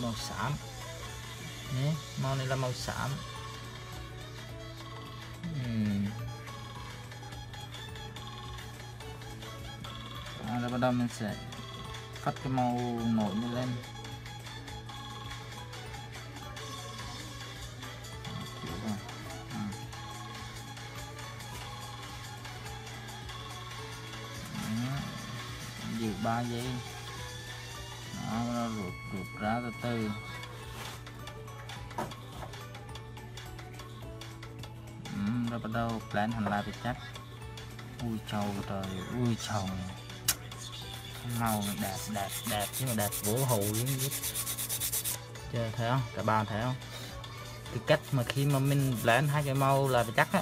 Màu xám. Đấy, màu này là màu xám. uhm. À, rồi bắt đầu mình sẽ cắt cái màu nổi này lên. À, ba giây. Đó, nó rụt, rụt ra từ từ. Ừ, rồi bắt đầu plan hành lại phải chắc. Ui trầu trời, ui trầu. Màu đẹp, đẹp, đẹp, nhưng mà đẹp vỗ hậu luôn. Chưa thấy không? Các bạn thấy không? Cái cách mà khi mà mình blend hai cái màu là phải chắc á,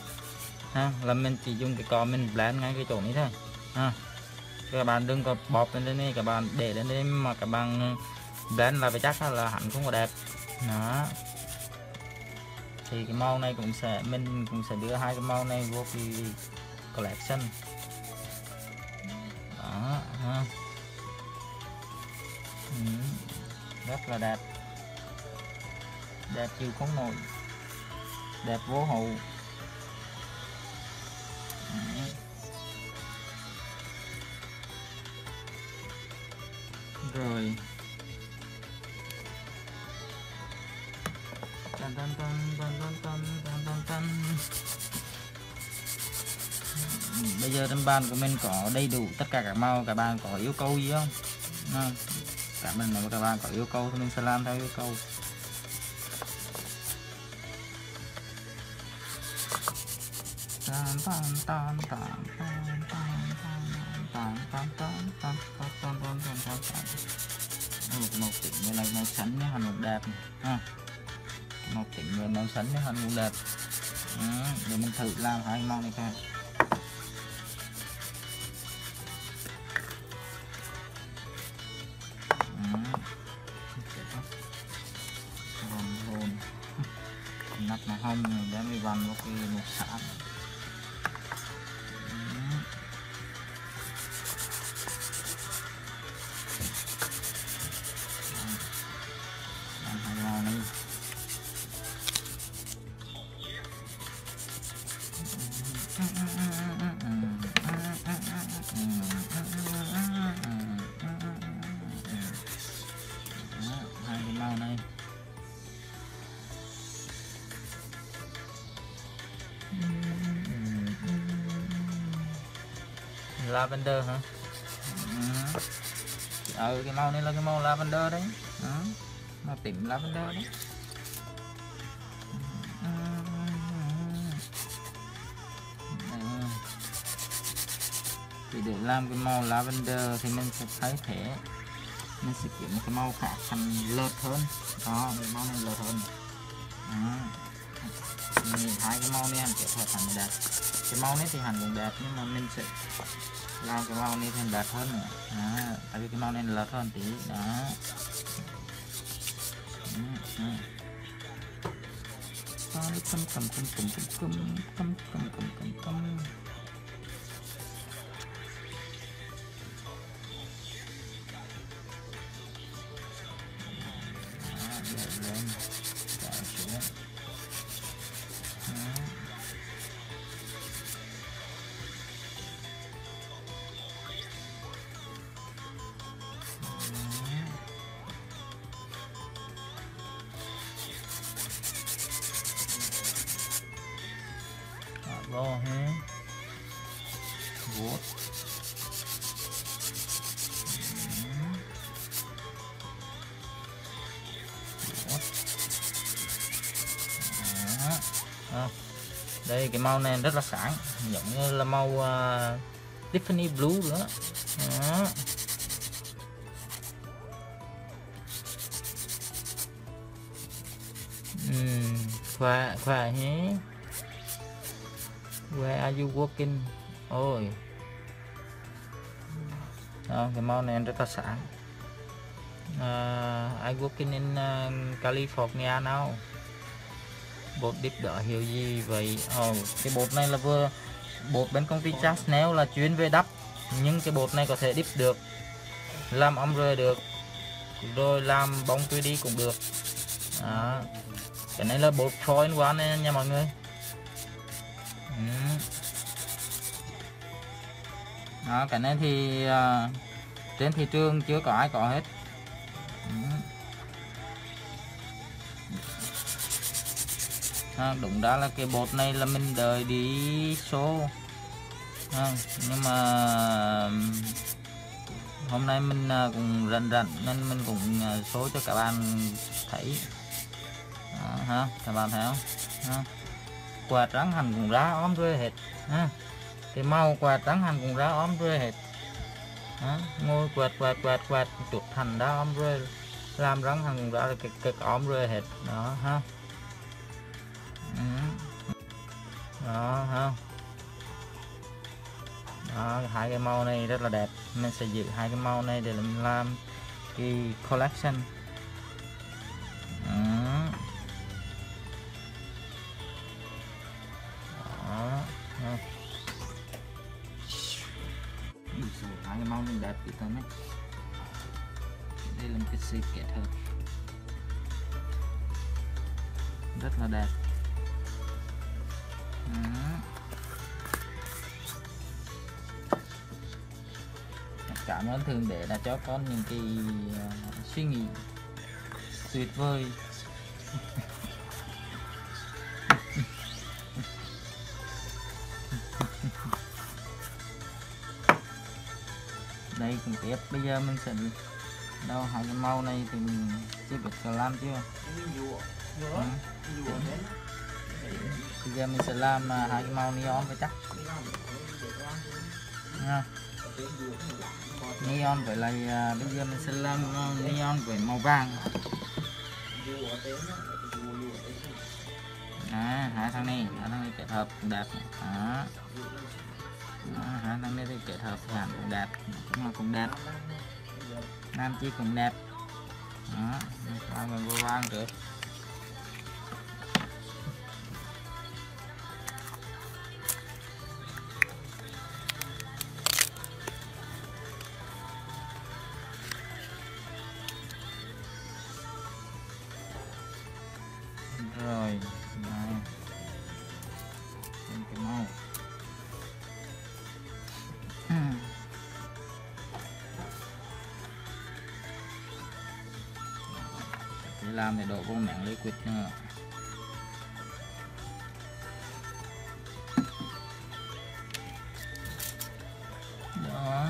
ha, là mình chỉ dùng cái cò mình blend ngay cái chỗ này thôi, ha. Các bạn đừng có bóp lên đây này, các bạn để lên đây mà các bạn blend là phải chắc là hẳn không có đẹp, đó. Thì cái màu này cũng sẽ mình cũng sẽ đưa hai cái màu này vô cái collection, đó, ha. Ừ, rất là đẹp. Đẹp chịu không nổi, đẹp vô hậu. Rồi tan tan tan tan tan tan tan tan. Bây giờ trên bàn của mình có đầy đủ tất cả các màu. Các bạn có yêu cầu gì không? À, cảm ơn nếu các bạn có yêu cầu thì mình sẽ làm theo yêu cầu. Một tỉnh như này màu xanh nó hình cũng đẹp, một tỉnh như màu xanh nó hình cũng đẹp. Để mình thử làm hai màu này coi. Nắp mà hông để mình vằn một cái một sẵn. Lavender hả? Ừ. Ừ, cái màu này là cái màu lavender đấy. Ừ. Màu tím lavender đấy. Ừ. Ừ. Thì để làm cái màu lavender thì mình sẽ thay thế, mình sẽ kiếm một cái màu khác thành lợt hơn. Đó, cái màu này lợt hơn. Ừ. Hai cái màu này hẳn kết hợp thành đẹp. Cái màu này thì hẳn cũng đẹp nhưng mà mình sẽ làm cái màu này thêm đẹp hơn nữa. Đó, tại vì cái màu này lợt hơn tí. Đó. Lo hả? Vốt. À, đây cái màu này rất là sáng, giống như là màu uh, Tiffany Blue nữa. Đó. Ừm, khỏe khỏe hả? Where are you working? Ôi, à, cái màu này rất là sáng. Uh, I working in uh, California now. Bột đít đỏ hiểu gì vậy? Oh, cái bột này là vừa bột bên công ty Justnail là chuyên về đắp, nhưng cái bột này có thể đít được, làm ombre được, rồi làm bóng three D cũng được. À, cái này là bột four in one này nha mọi người. Đó, cái này thì uh, trên thị trường chưa có ai có hết. À, đúng đó là cái bột này là mình đợi đi show, à, nhưng mà hôm nay mình cũng rành rành nên mình cũng số cho các bạn thấy. Đó, ha, các bạn thấy không? Ha. Quả trắng hành cũng ra óm rơi hết. Ha. Cái màu quả trắng hành cũng ra óm rơi hết. Đó, ngồi quạt quạt quạt quạt chuột thành ra óm rơi, làm rắn hành cũng ra là cực cực óm rơi hết. Đó ha. Đó ha. Đó, hai cái màu này rất là đẹp, mình sẽ giữ hai cái màu này để mình làm cái collection. Đó. Đó. Đó. Hai cái màu này đẹp thì thôi đấy. Đây là một cái sự kết hợp rất là đẹp. Đó. Cảm ơn Thượng Đế đã cho con những cái uh, suy nghĩ tuyệt vời. Đây cũng tiếp, bây giờ mình sẽ đâu hai cái màu này thì mình chưa biết làm chưa. Ừ. Bây giờ mình sẽ làm uh, hai cái màu neon với chắc. Nha. Neon vậy là uh, bây giờ mình sẽ làm uh, neon với màu vàng. À, hai thằng này, hai thằng này kết hợp cũng đẹp. Đó. Đó, hai thằng này thì kết hợp hẳn cũng đẹp, cũng, cũng đẹp. Nam chi cũng đẹp. Đó, mình vô vàng được. Rồi, đây. Cái màu. Để làm thì đổ vô mảng liquid nữa. Đó.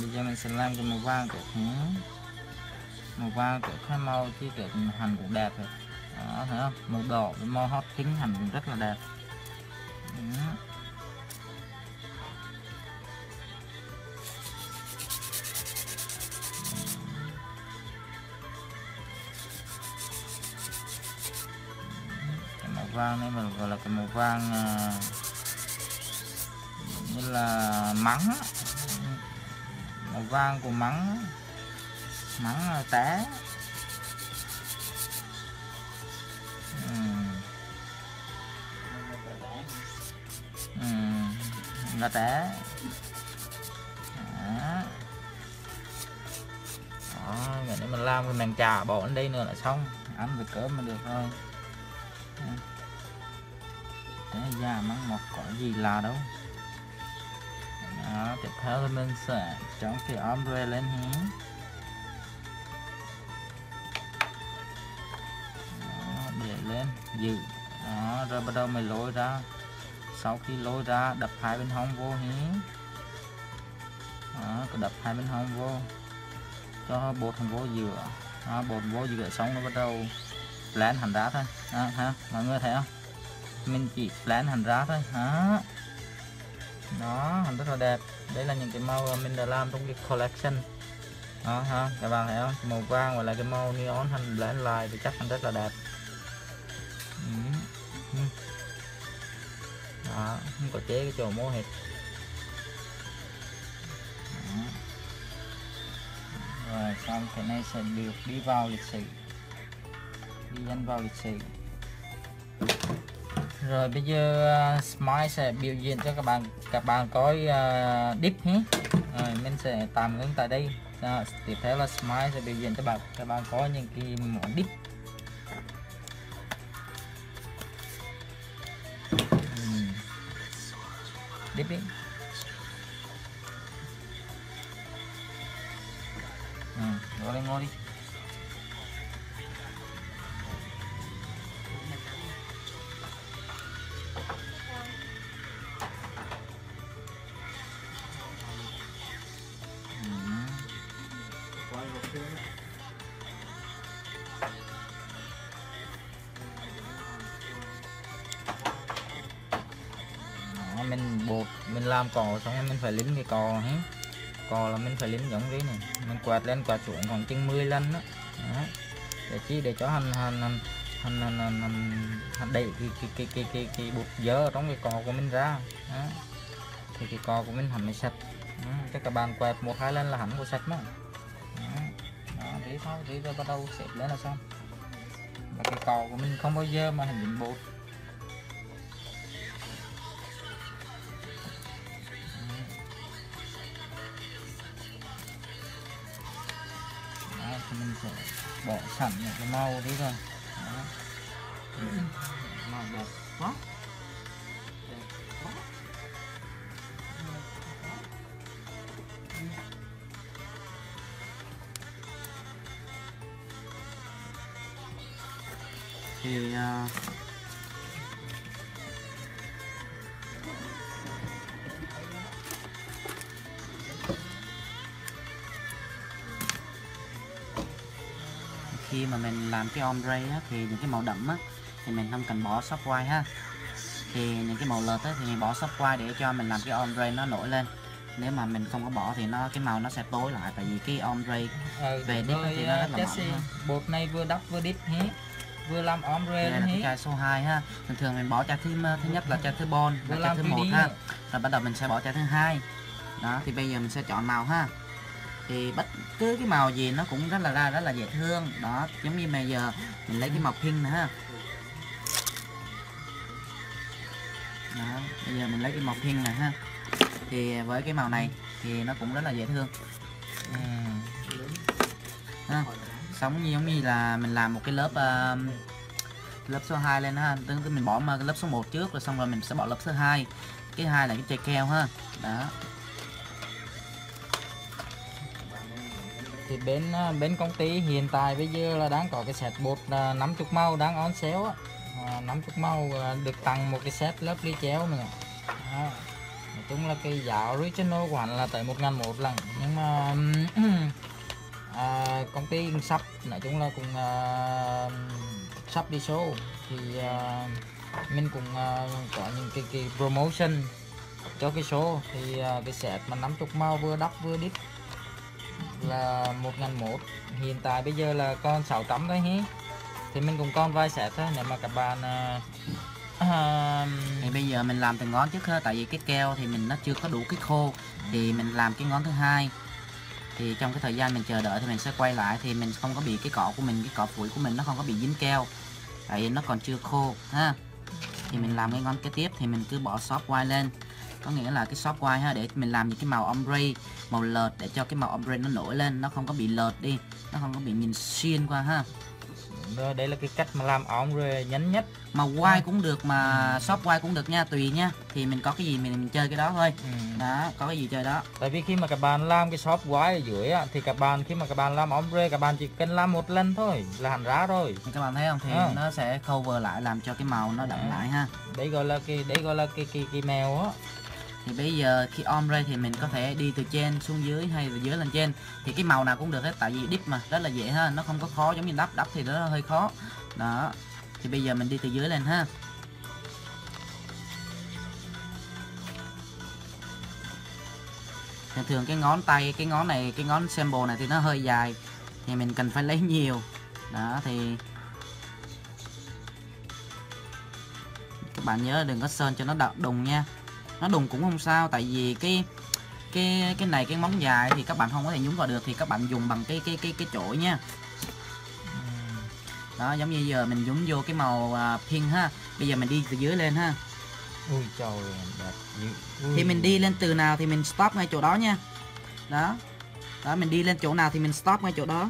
Bây giờ mình sẽ làm cái màu vàng của màu vàng của hai màu chứ được hành cũng đẹp rồi. Đó, thấy không? Màu đỏ với màu hot pink hẳn cũng rất là đẹp. Đó. Cái màu vàng này mình gọi là cái màu vàng như là mắng, màu vàng của mắng, mắng té. Là té. Đó. Đó, để mình làm cái màng trà bỏ lên đây nữa là xong, ăn với cơm mà được thôi. Cái da mắng mọc có gì là đâu. Đó, tiếp theo thì mình sẽ chọn cái ombre lên nhé. Để lên, giữ. Đó, rồi bắt đầu mình lôi ra. Sau khi lôi ra đập hai bên hông vô nhé. Đó, đập hai bên hông vô cho bột vô giữa. Đó, bột vô giữa xong nó bắt đầu plan hành ra thôi. Đó, ha, mọi người thấy không, mình chỉ plan hành ra thôi. Đó, nó rất là đẹp. Đấy là những cái màu mình đã làm trong cái collection. Đó, ha, các bạn thấy không, màu vàng và là cái màu neon hành plan lại thì chắc nó rất là đẹp. Ừ. Ừ. Đó, không có chế cái chỗ mô hết. Đó. Rồi xong cái này sẽ được đi vào lịch sử, đi dành vào lịch sử. Rồi bây giờ uh, Smile sẽ biểu diễn cho các bạn các bạn coi uh, dip nhé. Rồi mình sẽ tạm ngưng tại đây. Đó, tiếp theo là Smile sẽ biểu diễn cho bạn các bạn có những cái món dip. Dip đi. Ừ, ngồi đi, ngồi đi. Ừ. bột mình làm cò xong rồi mình phải lính cái cò hết. Cò là mình phải lính giống thế này, mình quạt lên quạt xuống khoảng chừng mười lần đó. Đó. Để chi để cho hành hành hành hành hành, hành, hành, hành đẩy cái cái, cái cái cái cái bột dơ trong cái cò của mình ra. Đó. Thì cái cò của mình hẳn mới sạch. Đó. Chắc các bạn quạt một hai lần là hẳn có sạch mà. Thế thôi, thế rồi bắt đầu xếp lên là xong. Và cái cò của mình không bao giờ mà hình dính bột. Đó, thì mình sẽ bỏ sẵn một cái màu thế rồi. Đó. Màu bột quá. Thì uh, khi mà mình làm cái ombre á, thì những cái màu đậm á, thì mình không cần bỏ soft white ha. Thì những cái màu lợt á, thì mình bỏ soft white để cho mình làm cái ombre nó nổi lên. Nếu mà mình không có bỏ thì nó cái màu nó sẽ tối lại, tại vì cái ombre ừ, về đít thì uh, nó rất là mỏng. Bột này vừa đắp vừa đít hết, vừa làm ombre luôn hết. Chai số hai ha. Thường thường mình bỏ chai thứ thứ nhất là chai thứ bon, là chai thứ một ha. Rồi bắt đầu mình sẽ bỏ chai thứ hai. Đó thì bây giờ mình sẽ chọn màu ha. Thì bất cứ cái màu gì nó cũng rất là ra rất là dễ thương. Đó, giống như bây giờ mình lấy cái màu pink nữa ha. Đó, bây giờ mình lấy cái màu pink này ha. Thì với cái màu này thì nó cũng rất là dễ thương. Ha. Sống giống như là mình làm một cái lớp uh, lớp số hai lên ha, tức mình bỏ cái lớp số một trước rồi xong rồi mình sẽ bỏ lớp số hai. Cái hai là cái chai keo ha. Đó. Thì bên bên công ty hiện tại bây giờ là đang có cái set bột năm mươi màu đang on sale á. năm mươi màu được tặng một cái set lớp ly chéo mình ạ. Đó. Nói chung là cái giá original của anh là tới một nghìn một trăm lần, nhưng mà À, công ty sắp nói chung là cũng à, sắp đi show thì à, mình cũng à, có những cái, cái promotion cho cái show thì à, cái set mà năm mươi màu vừa đắp vừa đít là một nghìn một trăm. Hiện tại bây giờ là con sáu trăm thôi hí, thì mình cũng còn vài set thôi. Nếu mà các bạn à, à, thì bây giờ mình làm từng ngón trước ha, tại vì cái keo thì mình nó chưa có đủ cái khô, thì mình làm cái ngón thứ hai. Thì trong cái thời gian mình chờ đợi thì mình sẽ quay lại, thì mình không có bị cái cọ của mình, cái cọ phủi của mình nó không có bị dính keo, tại vì nó còn chưa khô ha. Thì mình làm cái ngón kế tiếp thì mình cứ bỏ soft white lên, có nghĩa là cái soft white ha, để mình làm những cái màu ombre, màu lợt để cho cái màu ombre nó nổi lên, nó không có bị lợt đi, nó không có bị nhìn xuyên qua ha. Rồi, đây là cái cách mà làm ombre nhánh nhất. Màu white cũng được mà ừ. soft white cũng được nha, tùy nha. Thì mình có cái gì mình, mình chơi cái đó thôi. Ừ. Đó, có cái gì chơi đó. Tại vì khi mà các bạn làm cái soft white ở dưới á, thì các bạn khi mà các bạn làm ombre, các bạn chỉ cần làm một lần thôi là hẳn ra rồi. Các bạn thấy không? Thì ừ. nó sẽ cover lại, làm cho cái màu nó đậm ừ. lại ha. Đấy gọi là cái đấy gọi là cái cái cái mèo á. Thì bây giờ khi ombre thì mình có thể đi từ trên xuống dưới hay từ dưới lên trên, thì cái màu nào cũng được hết, tại vì dip mà rất là dễ ha, nó không có khó giống như đắp. Đắp thì nó hơi khó. Đó, thì bây giờ mình đi từ dưới lên ha. Thường thường cái ngón tay, cái ngón này, cái ngón sample này thì nó hơi dài, thì mình cần phải lấy nhiều. Đó thì các bạn nhớ đừng có sơn cho nó đùng nha. Nó đùng cũng không sao, tại vì cái cái cái này cái móng dài thì các bạn không có thể nhúng vào được, thì các bạn dùng bằng cái cái cái cái chổi nha. Đó, giống như giờ mình nhúng vô cái màu pink ha. Bây giờ mình đi từ dưới lên ha. Ui trời đẹp. Thì mình đi lên từ nào thì mình stop ngay chỗ đó nha. Đó. Đó, mình đi lên chỗ nào thì mình stop ngay chỗ đó.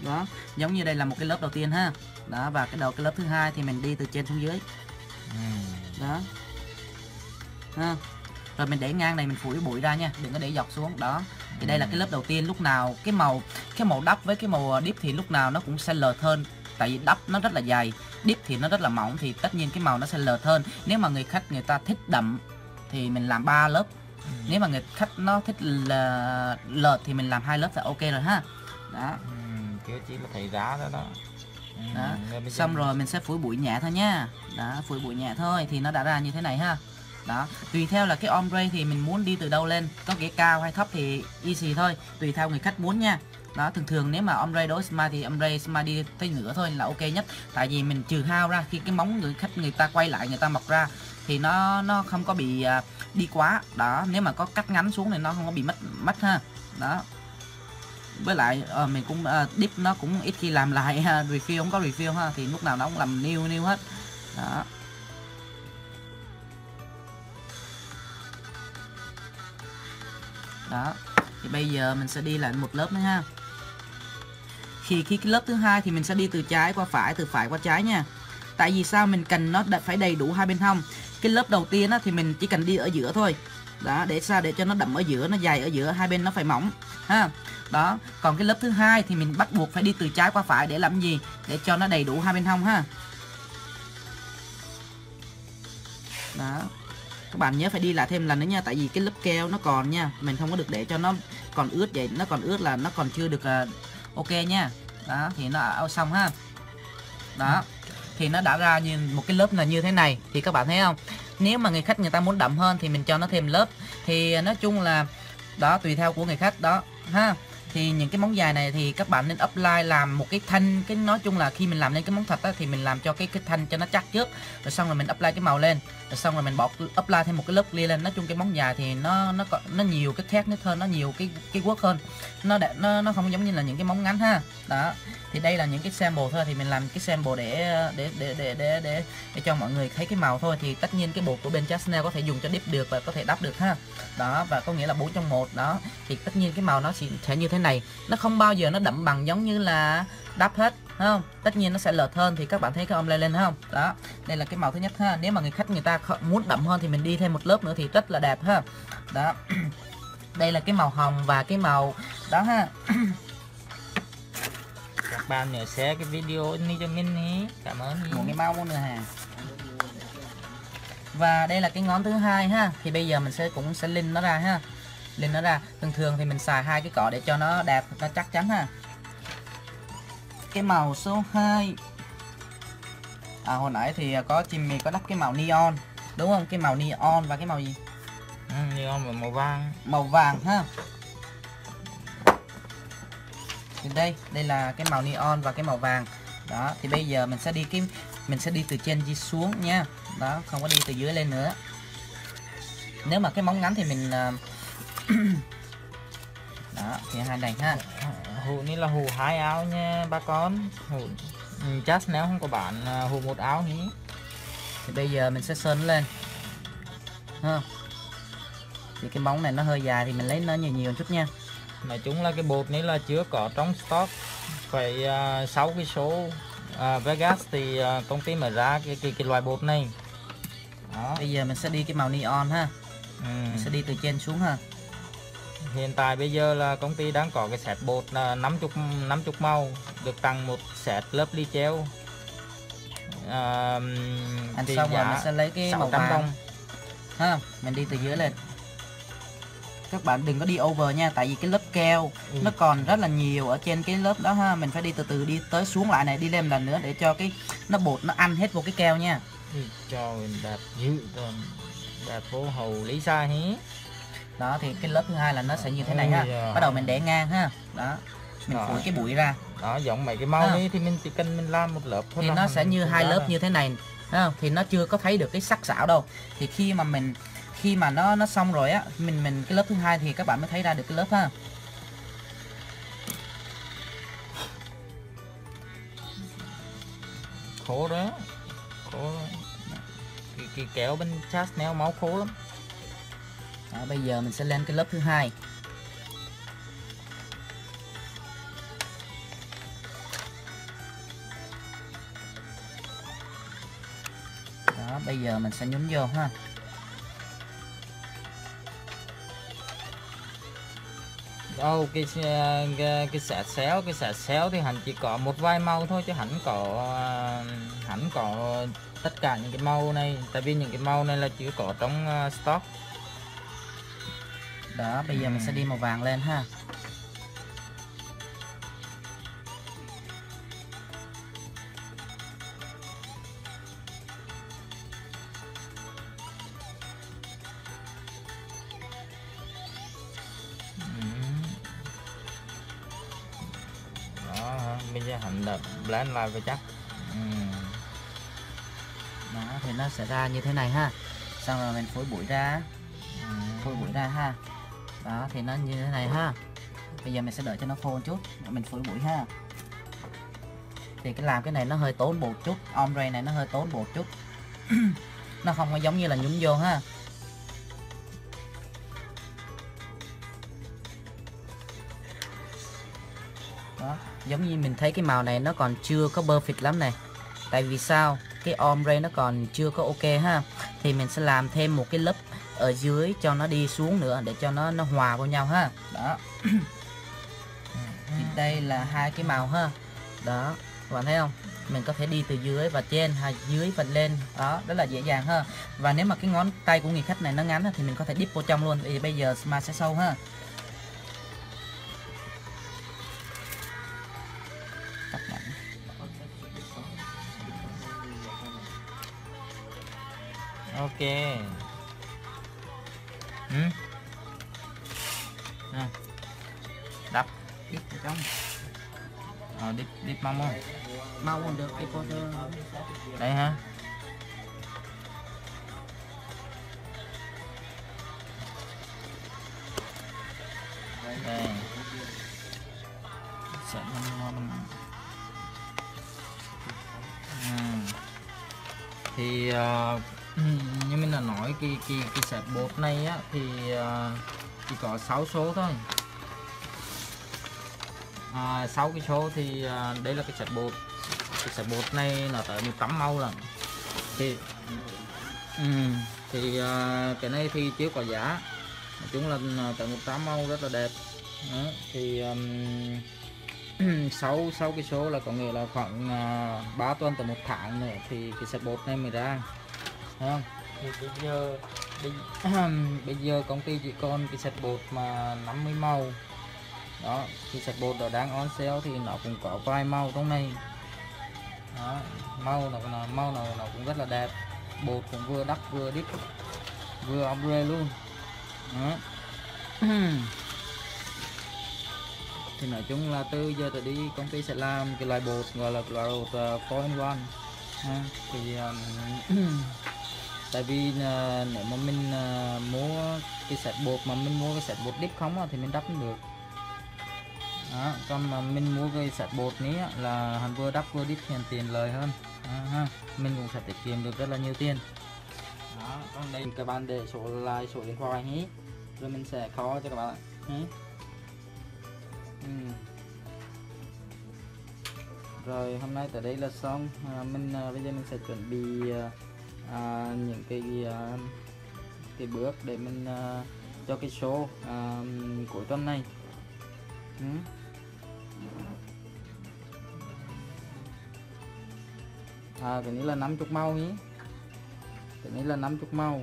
Đó, giống như đây là một cái lớp đầu tiên ha. Đó, và cái đầu cái lớp thứ hai thì mình đi từ trên xuống dưới. Đó ha. Rồi mình để ngang này, mình phủi bụi ra nha, đừng có để dọc xuống. Đó thì đây là cái lớp đầu tiên. Lúc nào cái màu cái màu đắp với cái màu dip thì lúc nào nó cũng sẽ lợt hơn, tại vì đắp nó rất là dày, dip thì nó rất là mỏng, thì tất nhiên cái màu nó sẽ lợt hơn. Nếu mà người khách người ta thích đậm thì mình làm ba lớp, nếu mà người khách nó thích là lợt thì mình làm hai lớp là ok rồi ha. Đó kiểu chỉ là thấy giá đó đó. Đó. Xong rồi mình sẽ phủi bụi nhẹ thôi nha. Đó, phủi bụi nhẹ thôi thì nó đã ra như thế này ha. đó. Tùy theo là cái ombre thì mình muốn đi từ đâu lên, có nghĩa cao hay thấp thì easy thôi, tùy theo người khách muốn nha. Đó, thường thường nếu mà ombre đối smile thì ombre smile đi tới nửa thôi là ok nhất, tại vì mình trừ hao ra khi cái móng người khách người ta quay lại người ta mọc ra thì nó nó không có bị uh, đi quá đó. Nếu mà có cắt ngắn xuống thì nó không có bị mất mất ha đó. Với lại uh, mình cũng uh, dip nó cũng ít khi làm lại ha. Review không có review ha, thì lúc nào nó cũng làm new new hết đó. Đó thì bây giờ mình sẽ đi lại một lớp nữa ha. Khi khi cái lớp thứ hai thì mình sẽ đi từ trái qua phải, từ phải qua trái nha. Tại vì sao mình cần nó phải đầy đủ hai bên hông. Cái lớp đầu tiên á, thì mình chỉ cần đi ở giữa thôi. Đó, để sao để cho nó đậm ở giữa, nó dày ở giữa, hai bên nó phải mỏng ha. Đó, còn cái lớp thứ hai thì mình bắt buộc phải đi từ trái qua phải để làm gì? Để cho nó đầy đủ hai bên hông ha. Đó. Các bạn nhớ phải đi lại thêm lần nữa nha, tại vì cái lớp keo nó còn nha, mình không có được để cho nó còn ướt vậy, nó còn ướt là nó còn chưa được uh, ok nha. Đó, thì nó ao xong ha. Đó. Thì nó đã ra như một cái lớp là như thế này, thì các bạn thấy không? Nếu mà người khách người ta muốn đậm hơn thì mình cho nó thêm lớp. Thì nói chung là đó tùy theo của người khách đó ha. Thì những cái móng dài này thì các bạn nên apply làm một cái thanh, cái nói chung là khi mình làm lên cái móng thật á, thì mình làm cho cái cái thanh cho nó chắc trước, rồi xong rồi mình apply cái màu lên, rồi xong rồi mình bỏ apply thêm một cái lớp clear lên. Nói chung cái móng dài thì nó nó nó nhiều cái khác, nó hơn, nó nhiều cái cái work hơn, nó để, nó nó không giống như là những cái móng ngắn ha. Đó thì đây là những cái sample thôi, thì mình làm cái sample để để để để để để, để cho mọi người thấy cái màu thôi. Thì tất nhiên cái bột của bên Chesnel có thể dùng cho dip được và có thể đắp được ha. Đó, và có nghĩa là bốn trong một đó, thì tất nhiên cái màu nó sẽ như thế này, nó không bao giờ nó đậm bằng giống như là đắp hết không, tất nhiên nó sẽ lợt hơn. Thì các bạn thấy cái ombre lên không đó, đây là cái màu thứ nhất ha. Nếu mà người khách người ta muốn đậm hơn thì mình đi thêm một lớp nữa thì rất là đẹp ha. Đó đây là cái màu hồng và cái màu đó ha. Các bạn nhớ share cái video này cho mình nhé, cảm ơn một cái mau nữa ha. Và đây là cái ngón thứ hai ha, thì bây giờ mình sẽ cũng sẽ lin nó ra ha, lin nó ra. Thường thường thì mình xài hai cái cọ để cho nó đẹp, nó chắc chắn ha. Cái màu số hai à, hồi nãy thì có Jimmy có đắp cái màu neon đúng không? Cái màu neon và cái màu gì? Ừ, neon và màu vàng, màu vàng ha. Thì đây, đây là cái màu neon và cái màu vàng. Đó, thì bây giờ mình sẽ đi cái mình sẽ đi từ trên đi xuống nha. Đó, không có đi từ dưới lên nữa. Nếu mà cái móng ngắn thì mình đó, thì hai đành ha. Hù này là hù hai áo nha bà con. Hù chắc nếu không có bạn hù một áo nhỉ. Thì bây giờ mình sẽ sơn lên. Ha. Thì cái móng này nó hơi dài thì mình lấy nó nhiều nhiều một chút nha. Nói chung là cái bột này là chưa có trong stock, phải uh, sáu cái số uh, Vegas thì uh, công ty mở ra cái, cái cái loại bột này. Đó. Bây giờ mình sẽ đi cái màu neon ha, ừ. Mình sẽ đi từ trên xuống ha. Hiện tại bây giờ là công ty đang có cái set bột là năm mươi màu, được tặng một set lớp ly treo. Uh, Anh xong rồi mình sẽ lấy cái màu vàng ha, mình đi từ dưới lên. Các bạn đừng có đi over nha, tại vì cái lớp keo ừ. nó còn rất là nhiều ở trên cái lớp đó ha. Mình phải đi từ từ đi tới xuống lại này, đi lên lần nữa để cho cái nó bột nó ăn hết vô cái keo nha. Trời đẹp dữ, đẹp vô hầu Lisa hí. Đó thì cái lớp thứ hai là nó sẽ như thế này ha. Dạ. Bắt đầu mình để ngang ha. Đó. Mình đó. Phủi cái bụi ra. Đó, giống mấy cái màu à. Này thì mình chỉ cần mình làm một lớp thôi. Thì nó sẽ như hai lớp như thế này. Không? Thì nó chưa có thấy được cái sắc sảo đâu. Thì khi mà mình khi mà nó nó xong rồi á, mình mình cái lớp thứ hai thì các bạn mới thấy ra được cái lớp ha. Khổ đó. Khổ. Cái, cái kéo bên Chesnel máu khổ lắm. Đó, bây giờ mình sẽ lên cái lớp thứ hai. Đó, bây giờ mình sẽ nhúng vô ha. Đâu oh, cái cái cái xẻ xéo cái xẻ xéo thì hẳn chỉ có một vài màu thôi, chứ hẳn có hẳn có tất cả những cái màu này, tại vì những cái màu này là chỉ có trong stock. Đó, bây giờ mình sẽ đi màu vàng lên ha. hẳn đậm blend lại với chắc. uhm. Đó, thì nó sẽ ra như thế này ha. Xong rồi mình phối bụi ra. uhm. Phối bụi ra ha. Đó thì nó như thế này ha. Bây giờ mình sẽ đợi cho nó khô một chút, mình phối bụi ha. Thì cái làm cái này nó hơi tốn bột chút, ombre này nó hơi tốn bột chút. Nó không có giống như là nhúng vô ha. Đó, giống như mình thấy cái màu này nó còn chưa có perfect lắm này. Tại vì sao? Cái ombre nó còn chưa có ok ha. Thì mình sẽ làm thêm một cái lớp ở dưới cho nó đi xuống nữa, để cho nó nó hòa vào nhau ha. Đó. Thì đây là hai cái màu ha. Đó, các bạn thấy không? Mình có thể đi từ dưới và trên, hay dưới và lên. Đó, rất là dễ dàng ha. Và nếu mà cái ngón tay của người khách này nó ngắn thì mình có thể dip vô trong luôn. Thì bây giờ Smile sẽ sâu ha. Ok. Ừ. À. Đập đít vào trong. Ờ đít đít mau mau. Mau còn được cái con. Đấy ha. Đây. Sẽ ngon. Uhm. Thì uh... như mình đã nói cái cái cái sẹp bột này á thì uh, chỉ có sáu số thôi, sáu uh, cái số thì uh, đây là cái sẹp bột, cái sẹp bột này nó tới một trăm màu lần. Thì um, thì uh, cái này thì chưa có giá, chúng là tới một trăm màu rất là đẹp. Đó, thì um, sáu sáu cái số là có nghĩa là khoảng uh, ba tuần tới một tháng nữa thì cái sẹp bột này mới ra. Không. Thì bây giờ bây, bây giờ công ty chỉ còn cái sạch bột mà năm mươi màu. Đó, thì sạch bột đó đang on sale thì nó cũng có vài màu trong này. Đó, màu nó màu nào nó cũng rất là đẹp. Bột cũng vừa đắp vừa đít vừa ombre luôn. Đó. Thì nói chung là từ giờ tới đi công ty sẽ làm cái loại bột gọi là loại bột bốn in một. Thì um, tại vì uh, nếu mà mình uh, mua cái sạch bột mà mình mua cái sạch bột dip không thì mình đắp cũng được. Đó, còn mà mình mua cái sạch bột ní là hắn vừa đắp vừa dip thì tiền lời hơn. uh -huh. Mình cũng sẽ tiết kiệm được rất là nhiều tiền. Đó, còn đây các bạn để số lại số điện thoại nhé, rồi mình sẽ khó cho các bạn. uhm. Rồi hôm nay tới đây là xong. à, mình à, bây giờ mình sẽ chuẩn bị à, À, những cái à, cái bước để mình à, cho cái show à, cuối tuần này. ừ. À, cái này là năm mươi màu nhé, cái này là năm mươi màu.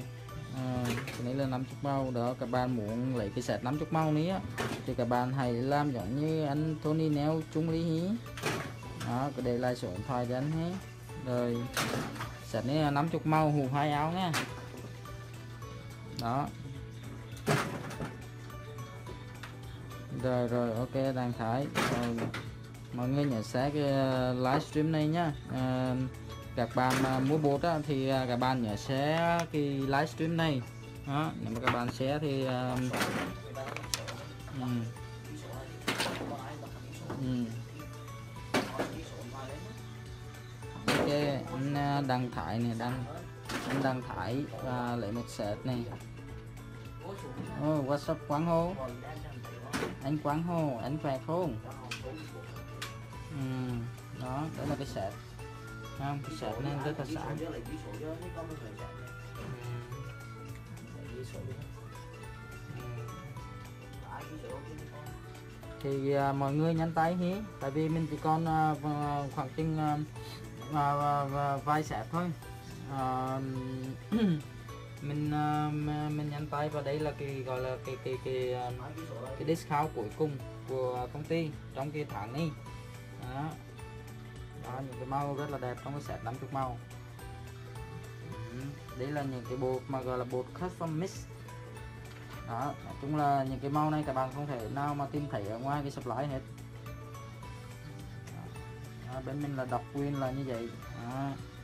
À, cái này là năm mươi màu đó. Các bạn muốn lấy cái set năm mươi màu này á, thì các bạn hãy làm giống như anh Tony Neo chung lý nhé. Đó, cứ để lại số điện thoại cho anh hết. Rồi sạch này năm mươi màu hù hai áo nha. Đó. Rồi rồi, ok đang thái. Rồi, mọi người nhớ share cái livestream này nhá. À, các bạn mà mua bột á, thì các bạn nhớ share cái livestream này. Đó, nếu mà các bạn share thì um, um, um. anh đăng tải này, đăng anh đăng tải và lại một set này. Oh, WhatsApp Quảng Hồ, anh Quảng Hồ, anh khỏe không? Ừ, đó, đó là cái set, không cái set nên rất là sáng. Thì à, mọi người nhắn tay hí, tại vì mình chỉ còn à, khoảng chừng à, Và, và, và vai sẹp thôi. à, mình mình nhắn tay vào đây là cái gọi là cái cái cái cái discount cuối cùng của công ty trong cái tháng này. Đó. Đó, những cái màu rất là đẹp trong cái sẹp năm mươi màu. Đấy là những cái bột mà gọi là bột custom mix. Đó, nói chung là những cái màu này các bạn không thể nào mà tìm thấy ở ngoài cái supply hết. bên mình là độc quyền là như vậy. à.